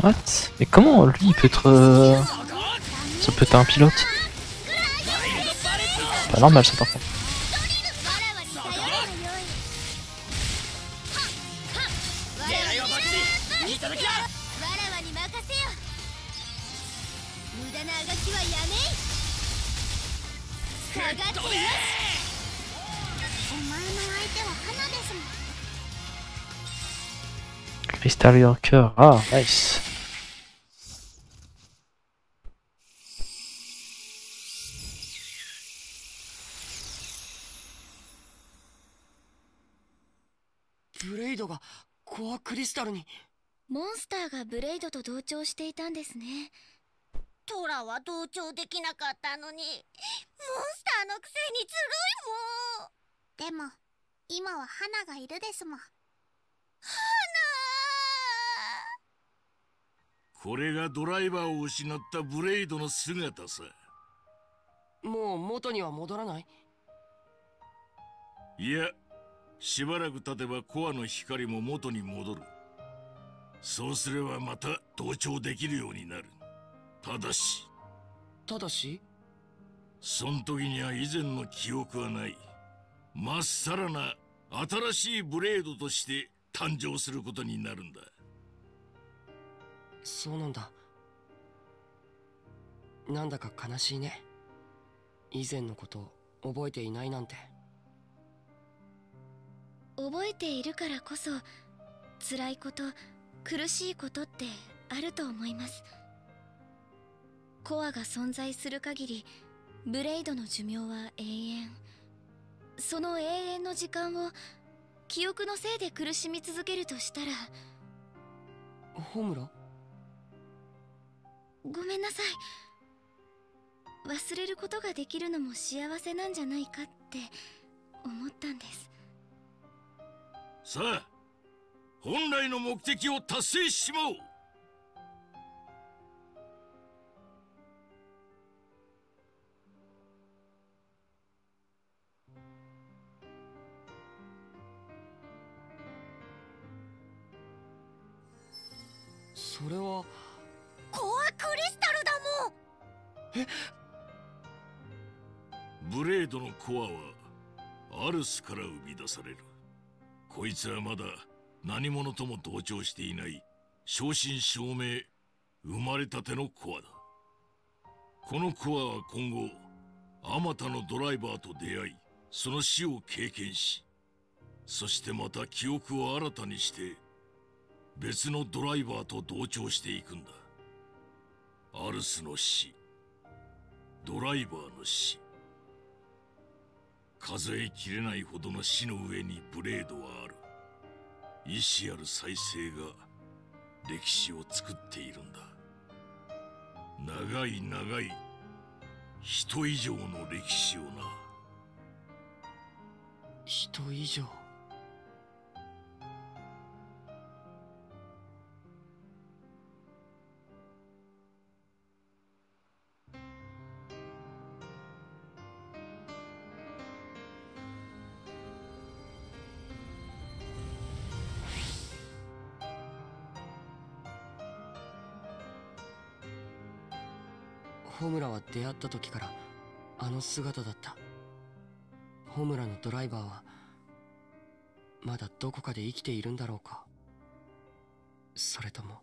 What? Mais comment lui il peut être... Ça peut être un pilote? Pas normal ça par contre. Crystal Yorker, ah nice. トラは同調できなかったのに、モンスターのくせにずるいもん。でも今は花がいるですもん。花。これがドライバーを失ったブレイドの姿さ。もう元には戻らない？いや、しばらく経てばコアの光も元に戻る。そうすればまた同調できるようになる。ただしそん時には以前の記憶はない。まっさらな新しいブレードとして誕生することになるんだ。そうなんだ。なんだか悲しいね。以前のことを覚えていないなんて。覚えているからこそ辛いこと苦しいことってあると思います。コアが存在する限りブレイドの寿命は永遠。その永遠の時間を記憶のせいで苦しみ続けるとしたら。ホムラ、ごめんなさい。忘れることができるのも幸せなんじゃないかって思ったんです。さあ、本来の目的を達成しまおう。それはコアクリスタルだもん。え？ブレードのコアはアルスから生み出される。こいつはまだ何者とも同調していない正真正銘生まれたてのコアだ。このコアは今後あまたのドライバーと出会い、その死を経験し、そしてまた記憶を新たにして別のドライバーと同調していくんだ。アルスの死、ドライバーの死、数えきれないほどの死の上にブレードはある。意志ある再生が歴史を作っているんだ。長い長い人以上の歴史をな。人以上。ホムラは出会った時からあの姿だった。ホムラのドライバーはまだどこかで生きているんだろうか。それとも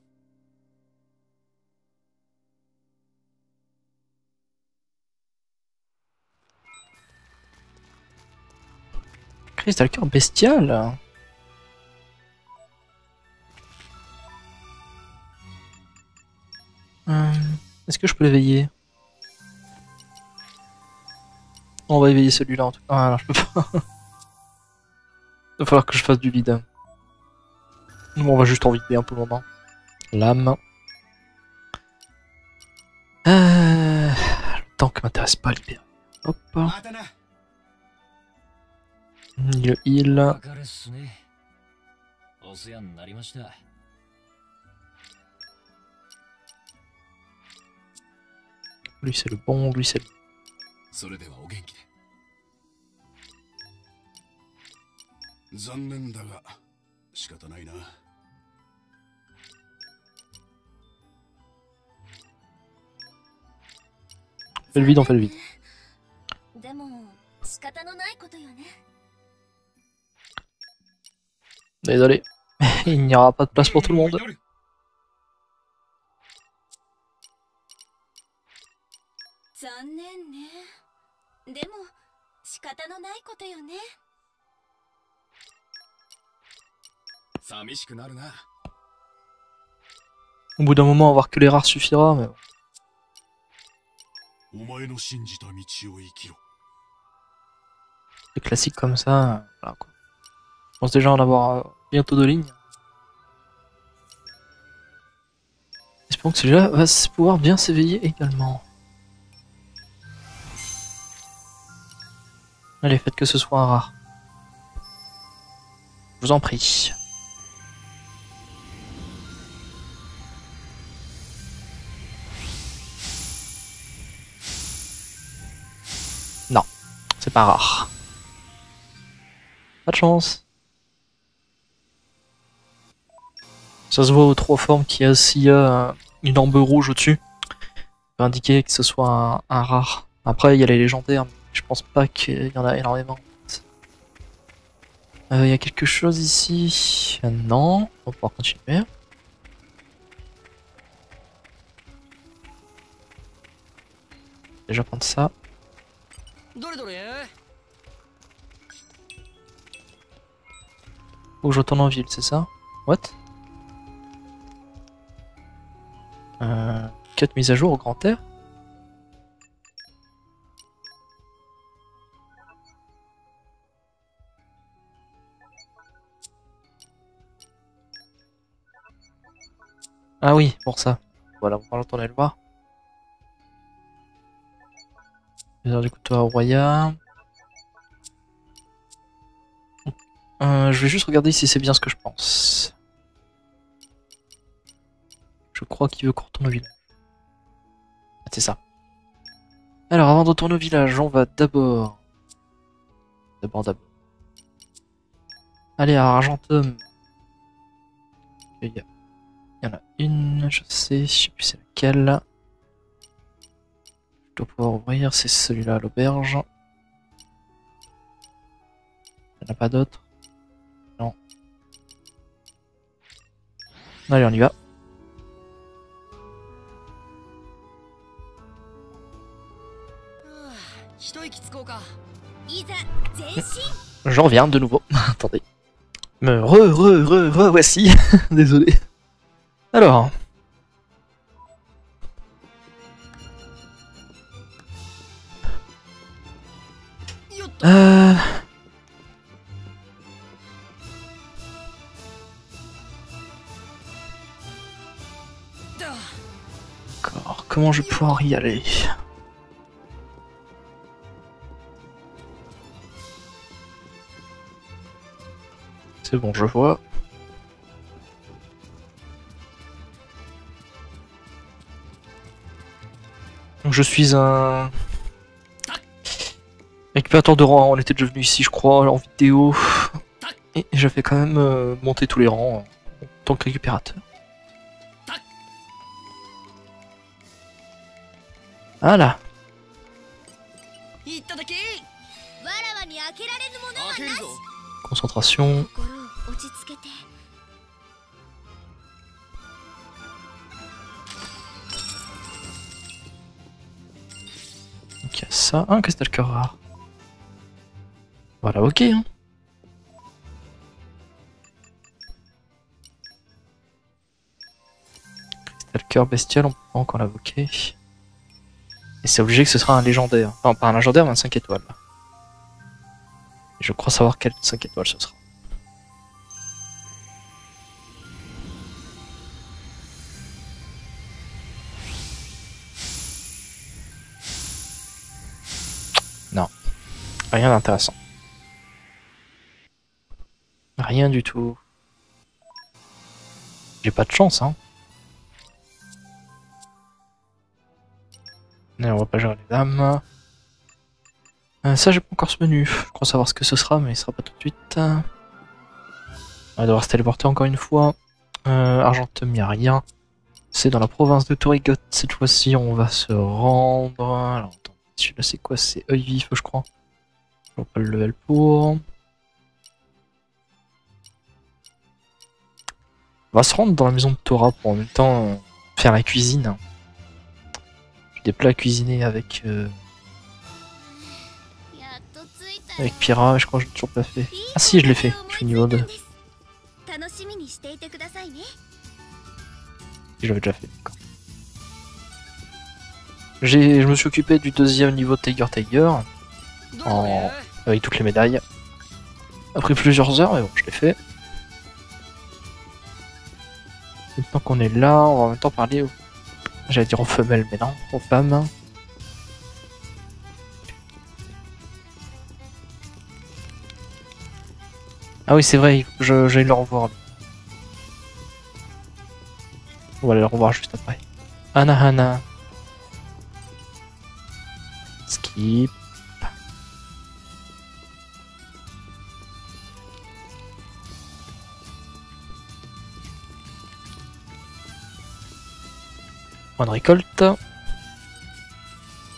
crise de cœur bestial. Est-ce que je peux l'éveiller? On va éveiller celui-là en tout cas. Ah non, je peux pas. Il va falloir que je fasse du lead. Bon, on va juste en vider un peu le moment. L'âme. Le tank m'intéresse pas, libère. Hop. Le heal. Lui c'est le bon, lui c'est le... Fais le vide, on fait le vide. Désolé, il n'y aura pas de place pour tout le monde. Au bout d'un moment, avoir que les rares suffira, mais... Les classiques comme ça, voilà quoi. Je pense déjà en avoir bientôt 2 lignes. Je pense que celui-là va pouvoir bien s'éveiller également. Allez, faites que ce soit un rat. Je vous en prie. Non, c'est pas rare. Pas de chance. Ça se voit aux trois formes qu'il y a, s'il y a une ambre rouge au-dessus. Ça peut indiquer que ce soit un rare. Après, il y a les légendaires, mais je pense pas qu'il y en a énormément. Il y a quelque chose ici. Non, on va pouvoir continuer. Déjà prendre ça. Faut que je retourne en ville, c'est ça? What? 4 mises à jour au grand air. Ah oui, pour ça. Voilà, on va retourner le voir. Du couteau à Ouraya. Je vais juste regarder si c'est bien ce que je pense. Je crois qu'il veut qu'on retourne au village. Ah, c'est ça. Alors, avant de retourner au village, on va d'abord... Allez, à Argentum. Il y en a une, je sais plus c'est laquelle. Je dois pouvoir ouvrir, c'est celui-là à l'auberge. Il n'y en a pas d'autre. Non. Allez, on y va. J'en reviens de nouveau. Attendez. Me voici. Désolé. Alors. D'accord, comment je vais pouvoir y aller? C'est bon, je vois. Donc je suis un... récupérateur de rangs, on était déjà venu ici je crois en vidéo. Et j'avais quand même monté tous les rangs en tant que récupérateur. Voilà. Concentration. Ok, ça, un cristal cœur rare. Voilà, ok. Hein. Cristal cœur bestial, on peut pas encore l'invoquer. Et c'est obligé que ce sera un légendaire. Enfin, pas un légendaire, mais un 5 étoiles. Et je crois savoir quel 5 étoiles ce sera. Non. Rien d'intéressant. Rien du tout. J'ai pas de chance, hein. Non, on va pas gérer les dames. Ça, j'ai pas encore ce menu. Je crois savoir ce que ce sera, mais il sera pas tout de suite. On va devoir se téléporter encore une fois. Argentum, y a rien. C'est dans la province de Torigoth. Cette fois-ci, on va se rendre. Alors, attends, celui-là, c'est quoi? C'est œil vif, je crois. On va pas le level pour. On va se rendre dans la maison de Thora pour en même temps faire la cuisine. J'ai des plats cuisinés avec avec Pyra, je crois que je l'ai toujours pas fait. Ah si, je l'ai fait, je suis niveau 2. Je l'avais déjà fait, d'accord. Je me suis occupé du deuxième niveau de Tiger avec toutes les médailles. Ça a pris plusieurs heures, mais bon, je l'ai fait. Maintenant qu'on est là, on va en même temps parler au J'allais dire en femelle, mais non, en femme. Ah oui, c'est vrai, j'allais le revoir. On va aller le revoir juste après. Anahana. Skip. Point de récolte.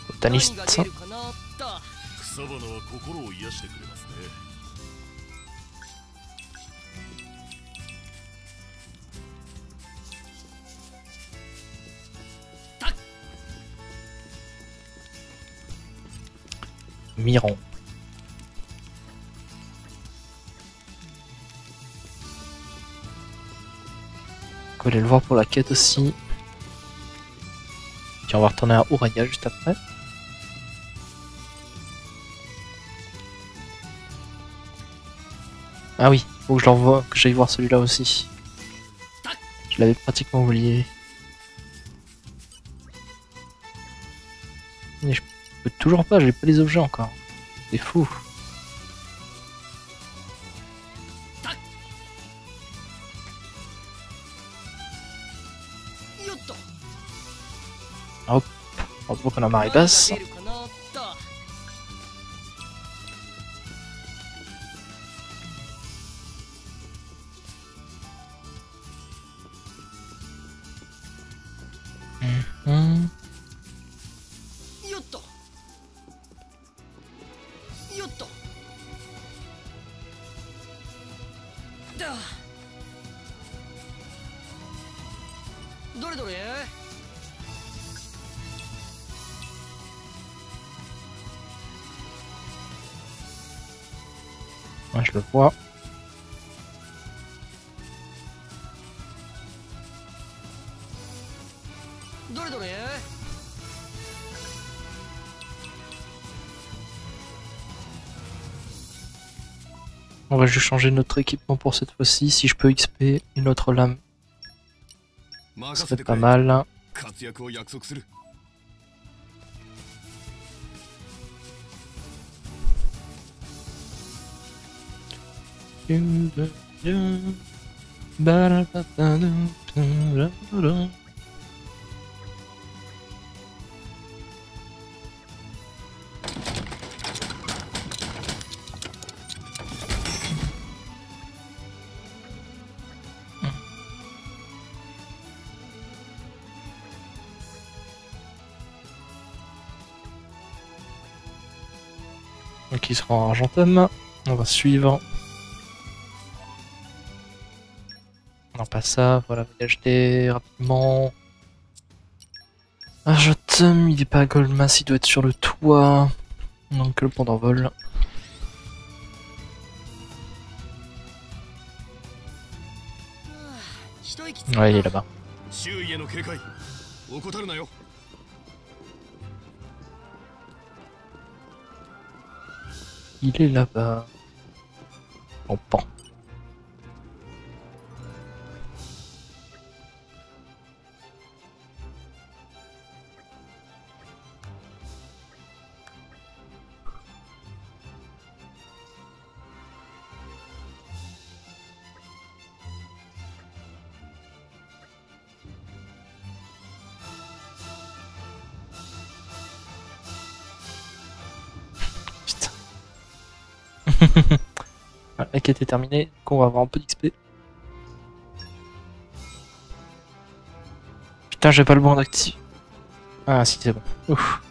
Botaniste. Miron. On peut aller le voir pour la quête aussi. On va retourner à Ouraya juste après. Ah oui, faut que je l'envoie, que j'aille voir celui-là aussi. Je l'avais pratiquement oublié. Mais je peux toujours pas, j'ai pas les objets encore. C'est fou. Hop, heureusement qu'on a marée basse. Yotou. Yotou. Da. Dore dore. Ouais, je le vois. On va juste changer notre équipement pour cette fois-ci. Si je peux XP une autre lame, ça fait pas mal. Donc il sera en Argentum, on va suivre. Non, pas ça, voilà, VHD rapidement. Argentum, il est pas à Goldmas, il doit être sur le toit. Donc le pont d'envol. Ouais, il est là-bas. Il est là-bas. On pend. La quête est terminée, donc on va avoir un peu d'XP. Putain, j'ai pas le bon d'actif. Ah si, c'est bon. Ouf.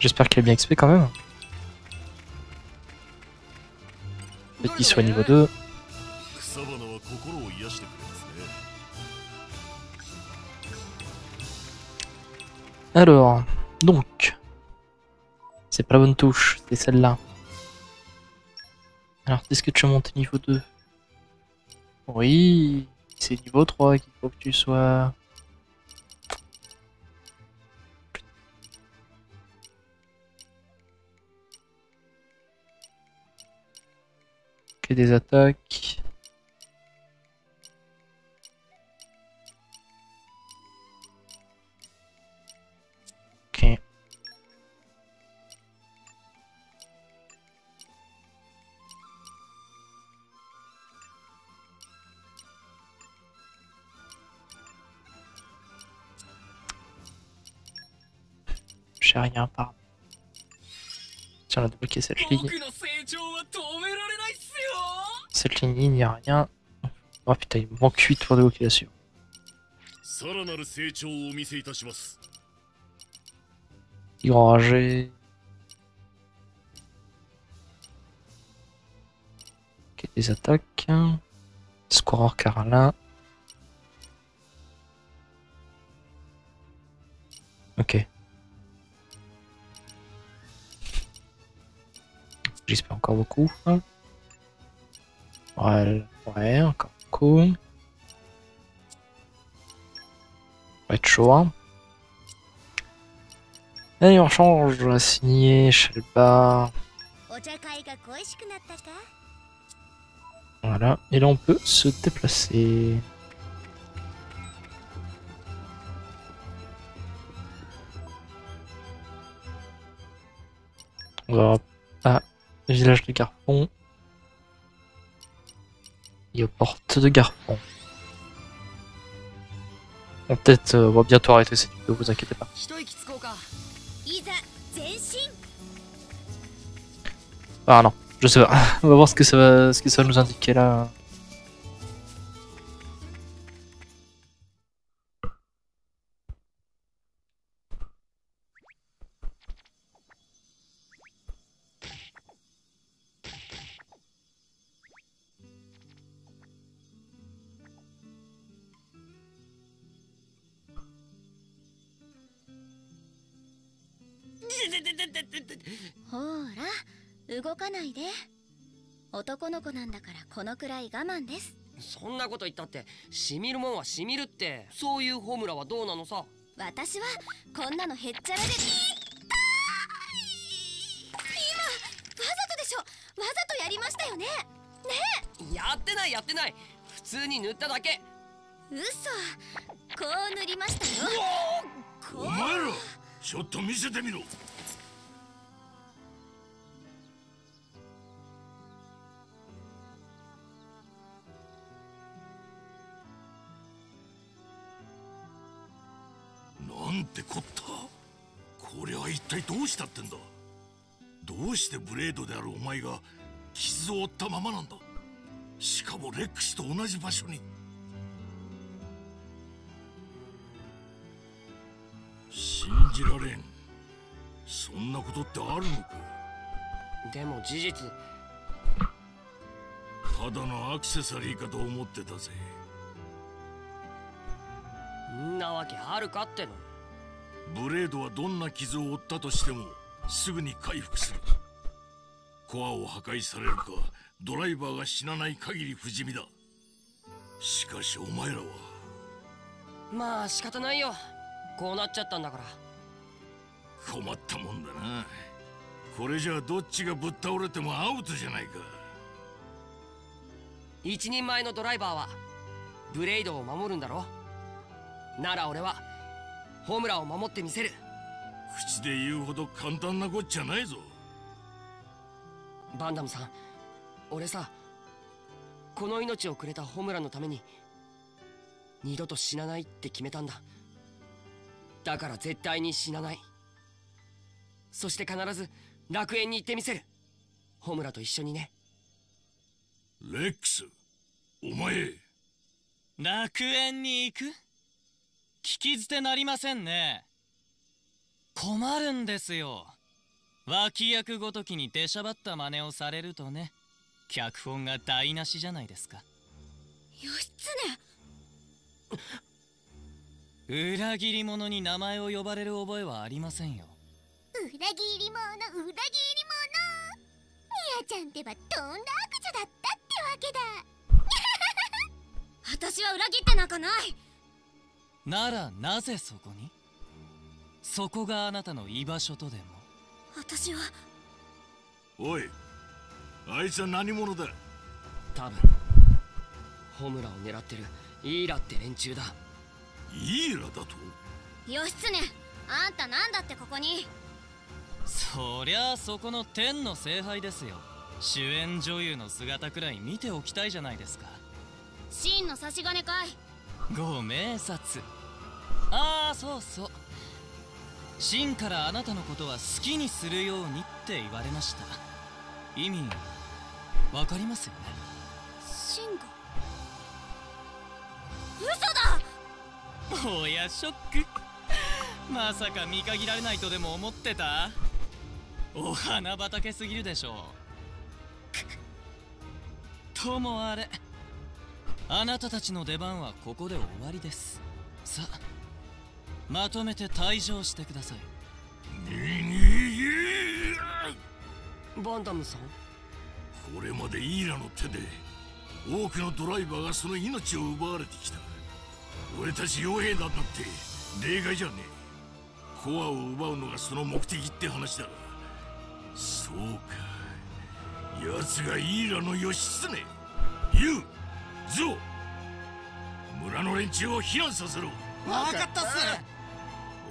J'espère qu'il est bien XP quand même. Peut-être qu'il soit niveau 2. Alors, donc, c'est pas la bonne touche, c'est celle-là. Alors, est-ce que tu montes niveau 2? Oui, c'est niveau 3 qu'il faut que tu sois. fait des attaques. Ok. J'ai rien par. Tiens, on a débloqué cette ligne. Cette ligne, il n'y a rien. Oh putain, il manque 8 pour débloquer la suivante. Tigre enragé. Ok, des attaques. Scoreur carlin. Ok. J'espère encore beaucoup. Ouais, ouais, encore beaucoup. Va être chaud, hein. Allez, on change. On va signer Sheba. Voilà. Et là, on peut se déplacer. On va à village de Gorpon et aux portes de Gorpon. On peut-être va bientôt arrêter cette vidéo, vous inquiétez pas. Ah non, je sais pas. On va voir ce que ça va nous indiquer là. Vandham さん、俺さ、この命をくれたホムラのために二度と死なないって決めたんだ。だから絶対に死なない。そして必ず楽園に行ってみせる。ホムラと一緒にね。レックス、お前、楽園に行く？聞き捨てなりませんね。困るんですよ。 脇役ごときに出しゃばった真似をされるとね、脚本が台無しじゃないですか。義経裏切り者に名前を呼ばれる覚えはありませんよ。裏切り者、裏切り者。ミヤちゃんってばとんだ悪女だったってわけだ。私は裏切ってなんかない。ならなぜそこに？そこがあなたの居場所とでも。 私はおい、あいつは何者だ？多分ホムラを狙ってるイーラって連中だ。イーラだと？義経、あんたなんだってここに。そりゃあそこの天の聖杯ですよ。主演女優の姿くらい見ておきたいじゃないですか。真の差し金かい。ご明察。ああそうそう、真からあなたのことは好きにするようにって言われました。意味わかりますよね。真が嘘だ。おやショック。まさか見限られないとでも思ってた。お花畑すぎるでしょう。ともあれ、あなたたちの出番はここで終わりです。さあまとめて退場してください。バンダムさん、これまでイーラの手で多くのドライバーがその命を奪われてきた。俺たち傭兵団だって例外じゃねえ。コアを奪うのがその目的って話だ。そうか、奴がイーラの義経、ユウ、ゾウ、村の連中を避難させろ。わかったっす。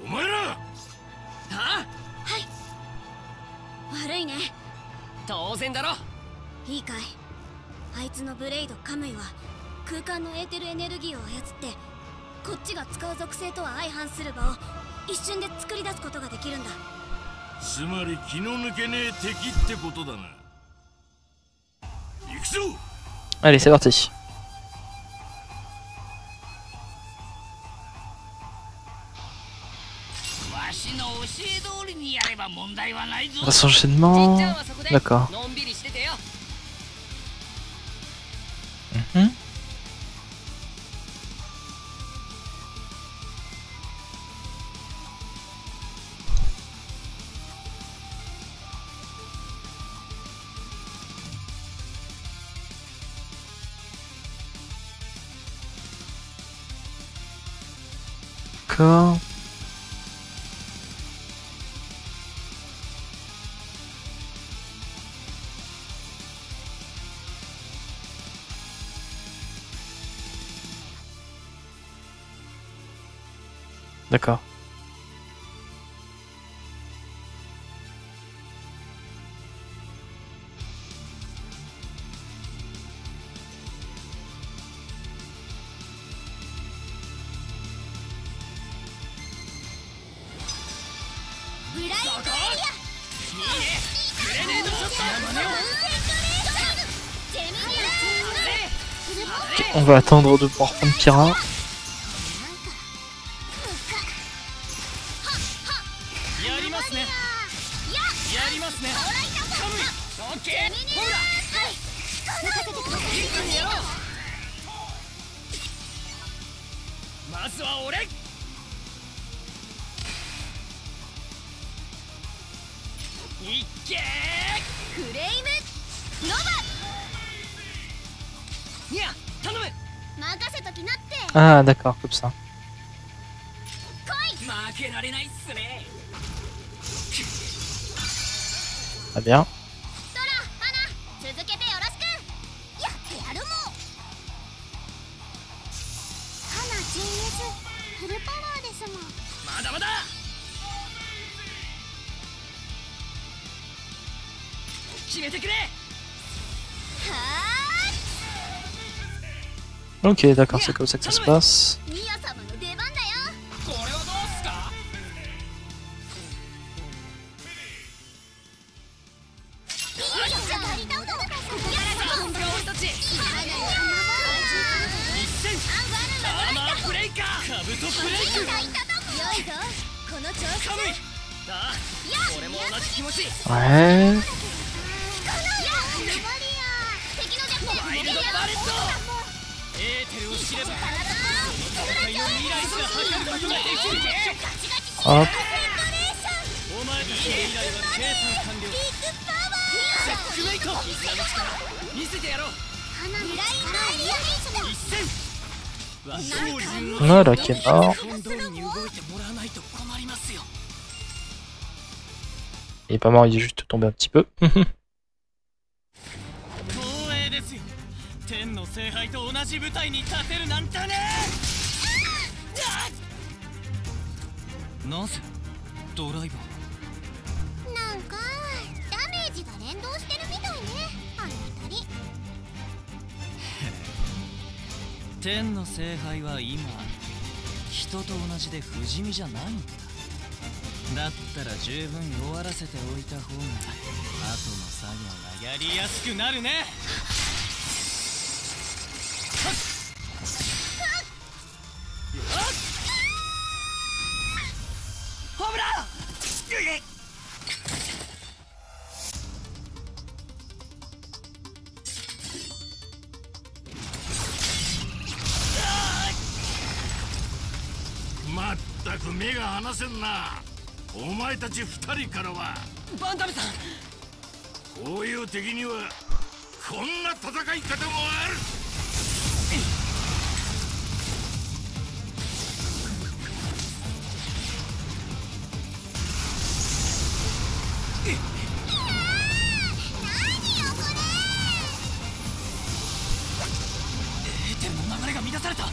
お前ら。はあ、はい。悪いね。当然だろ。いいかい。あいつのブレイドカムイは空間のエーテルエネルギーを操って、こっちが使う属性とは相反する場を一瞬で作り出すことができるんだ。つまり気の抜けねえ敵ってことだな。行くぞ。Allez, c'est parti.Grâce à l'enchaînement. D'accord. D'accord.D'accord. On va attendre de pouvoir prendre Pyra.Ah d'accord, comme ça. Très bien. Ok, d'accord, c'est comme ça que ça se passe. Ouais.Hop. Voilà qui est mort. Il est pas mort, il est juste tombé un petit peu. 天の聖杯と同じ舞台に立てるなんてね。なぜドライバーなんかダメージが連動してるみたいね、あの二人。天の聖杯は今人と同じで不死身じゃないんだ。だったら十分終わらせておいた方が後の作業がやりやすくなるね。目が離せんな。お前たち2人からはバンダムさん、こういう敵にはこんな戦い方もある。何よこれ。天の流れが乱された。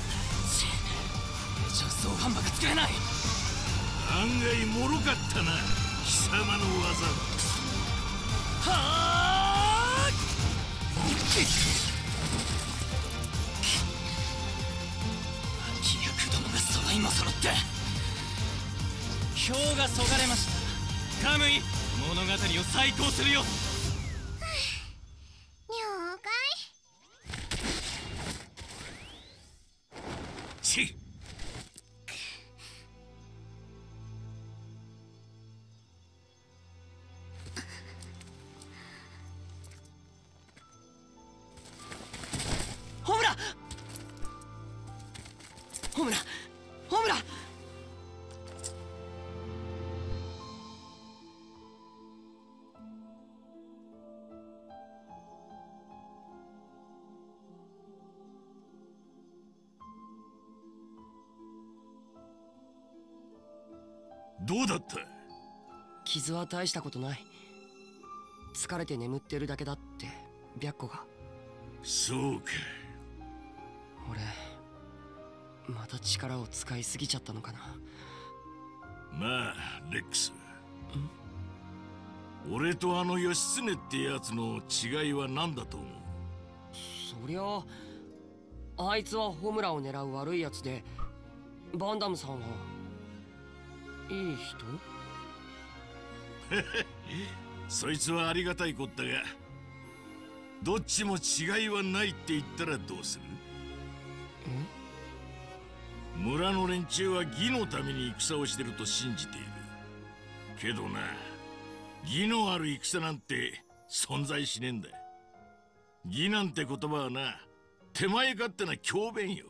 じゃあ総反破が作れない。案外もろかったな、貴様の技は。秋や果物が揃いも揃って票がそがれました。カムイ、物語を再考するよ。どうだった？傷は大したことない。疲れて眠ってるだけだって白子が。そうか。俺また力を使いすぎちゃったのかな。まあレックス、俺とあの義経ってやつの違いは何だと思う？そりゃあいつはホムラを狙う悪いやつで、バンダムさんはいい人？そいつはありがたいこったが、どっちも違いはないって言ったらどうする？村の連中は義のために戦をしてると信じているけどな、義のある戦なんて存在しねえんだ。義なんて言葉はな、手前勝手な強弁よ。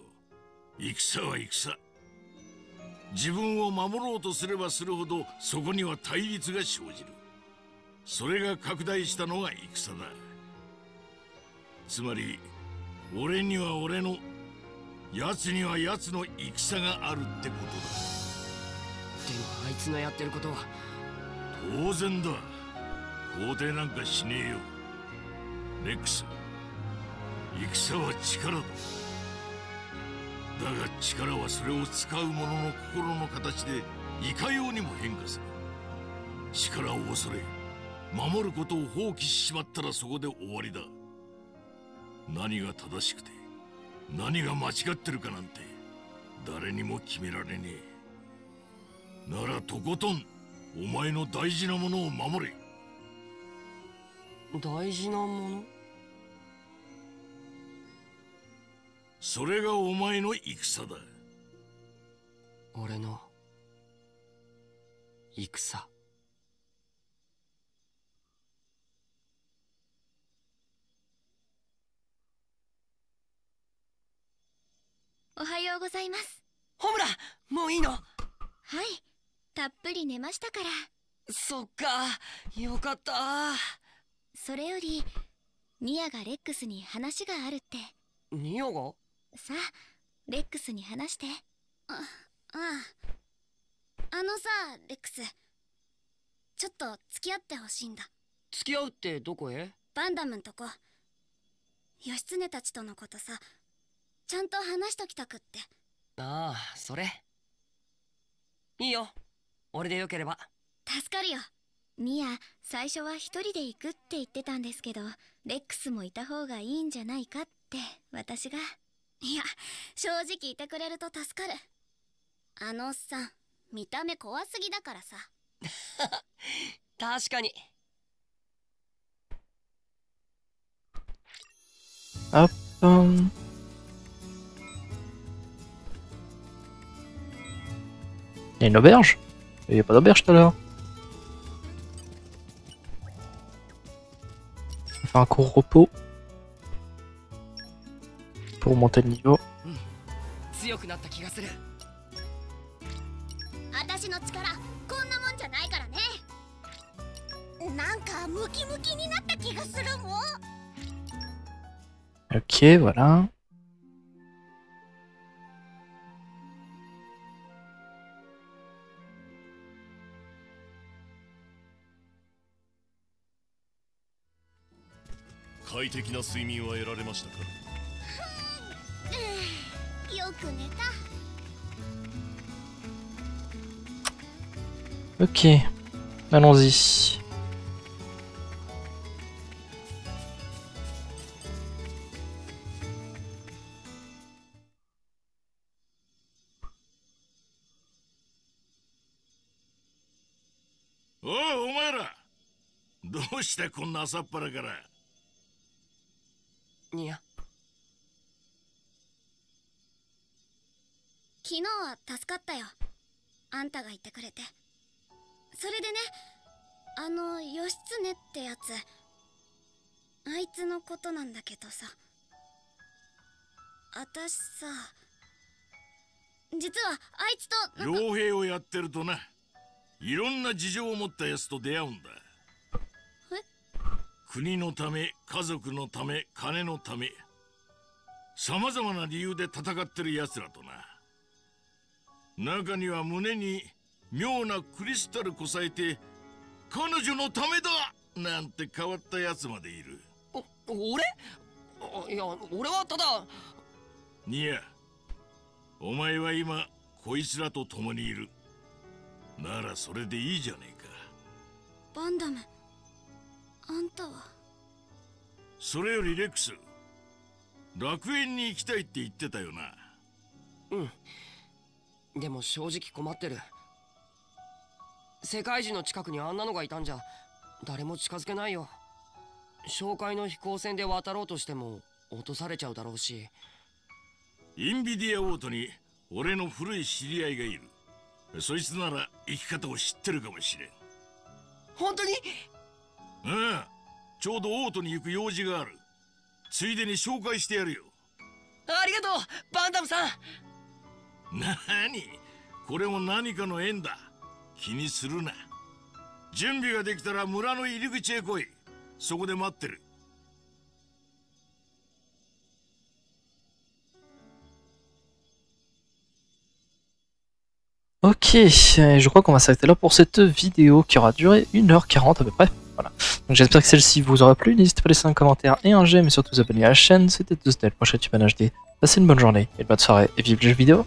戦は戦、自分を守ろうとすればするほどそこには対立が生じる。それが拡大したのが戦だ。つまり俺には俺の、奴には奴の戦があるってことだ。でもあいつのやってることは当然だ。肯定なんかしねえよレックス。戦は力だ。だが力はそれを使う者の心の形でいかようにも変化する。力を恐れ守ることを放棄しまったらそこで終わりだ。何が正しくて何が間違ってるかなんて誰にも決められねえ。ならとことんお前の大事なものを守れ。大事なもの？それがお前の戦だ。俺の戦。おはようございます。ホムラ、もういいの？はい、たっぷり寝ましたから。そっか、よかった。それよりニアがレックスに話があるって。ニアが？さあ、レックスに話して。あのさ、レックス、ちょっと付き合ってほしいんだ。付き合うってどこへ？バンダムんとこ。義経たちとのことさ、ちゃんと話しときたくって。ああ、それいいよ。俺でよければ。助かるよ。ミア、最初は一人で行くって言ってたんですけど、レックスもいた方がいいんじゃないかって私が。いや、正直いてくれると助かる。あのおっさん、見た目怖すぎだからさ。確かに。アップン。Il y a une auberge? Il n'y a pas d'auberge tout à l'heure. On va faire un court repos pour monter le niveau. Ok, voilà. Ok, allons-y. Oh, Homura, pourquoi tu es si bête? 昨日は助かったよ。あんたが言ってくれて。それでね、あの義経ってやつ、あいつのことなんだけどさ、私さ、実はあいつと傭兵をやってるとな、いろんな事情を持ったやつと出会うんだ。 国のため、家族のため、金のため、さまざまな理由で戦ってるやつらとな。中には胸に妙なクリスタルこさえて、彼女のためだなんて変わったやつまでいる。俺？いや、俺はただ。いや、お前は今こいつらと共にいる。ならそれでいいじゃねえか。バンダム。 あんたはそれよりレックス、楽園に行きたいって言ってたよな。うん、でも正直困ってる。世界中の近くにあんなのがいたんじゃ誰も近づけないよ。哨戒の飛行船で渡ろうとしても落とされちゃうだろうし。インビディアウォートに俺の古い知り合いがいる。そいつなら生き方を知ってるかもしれん。本当に？ うん、ちょうどオートに行く用事がある。ついでに紹介してやるよ。ありがとう、バンダムさん。なに、これも何かの縁だ。気にするな。準備ができたら村の入り口へ来い。そこで待ってる。Ok, je crois qu'on va s'arrêter là pour cette vidéo qui aura duré 1h40 à peu près. Voilà. Donc j'espère que celle-ci vous aura plu. N'hésitez pas à laisser un commentaire et un j'aime et surtout vous abonner à la chaîne. C'était Zeusdead, moi je suis IchibanHD. Passez une bonne journée et une bonne soirée et vive les jeux vidéo.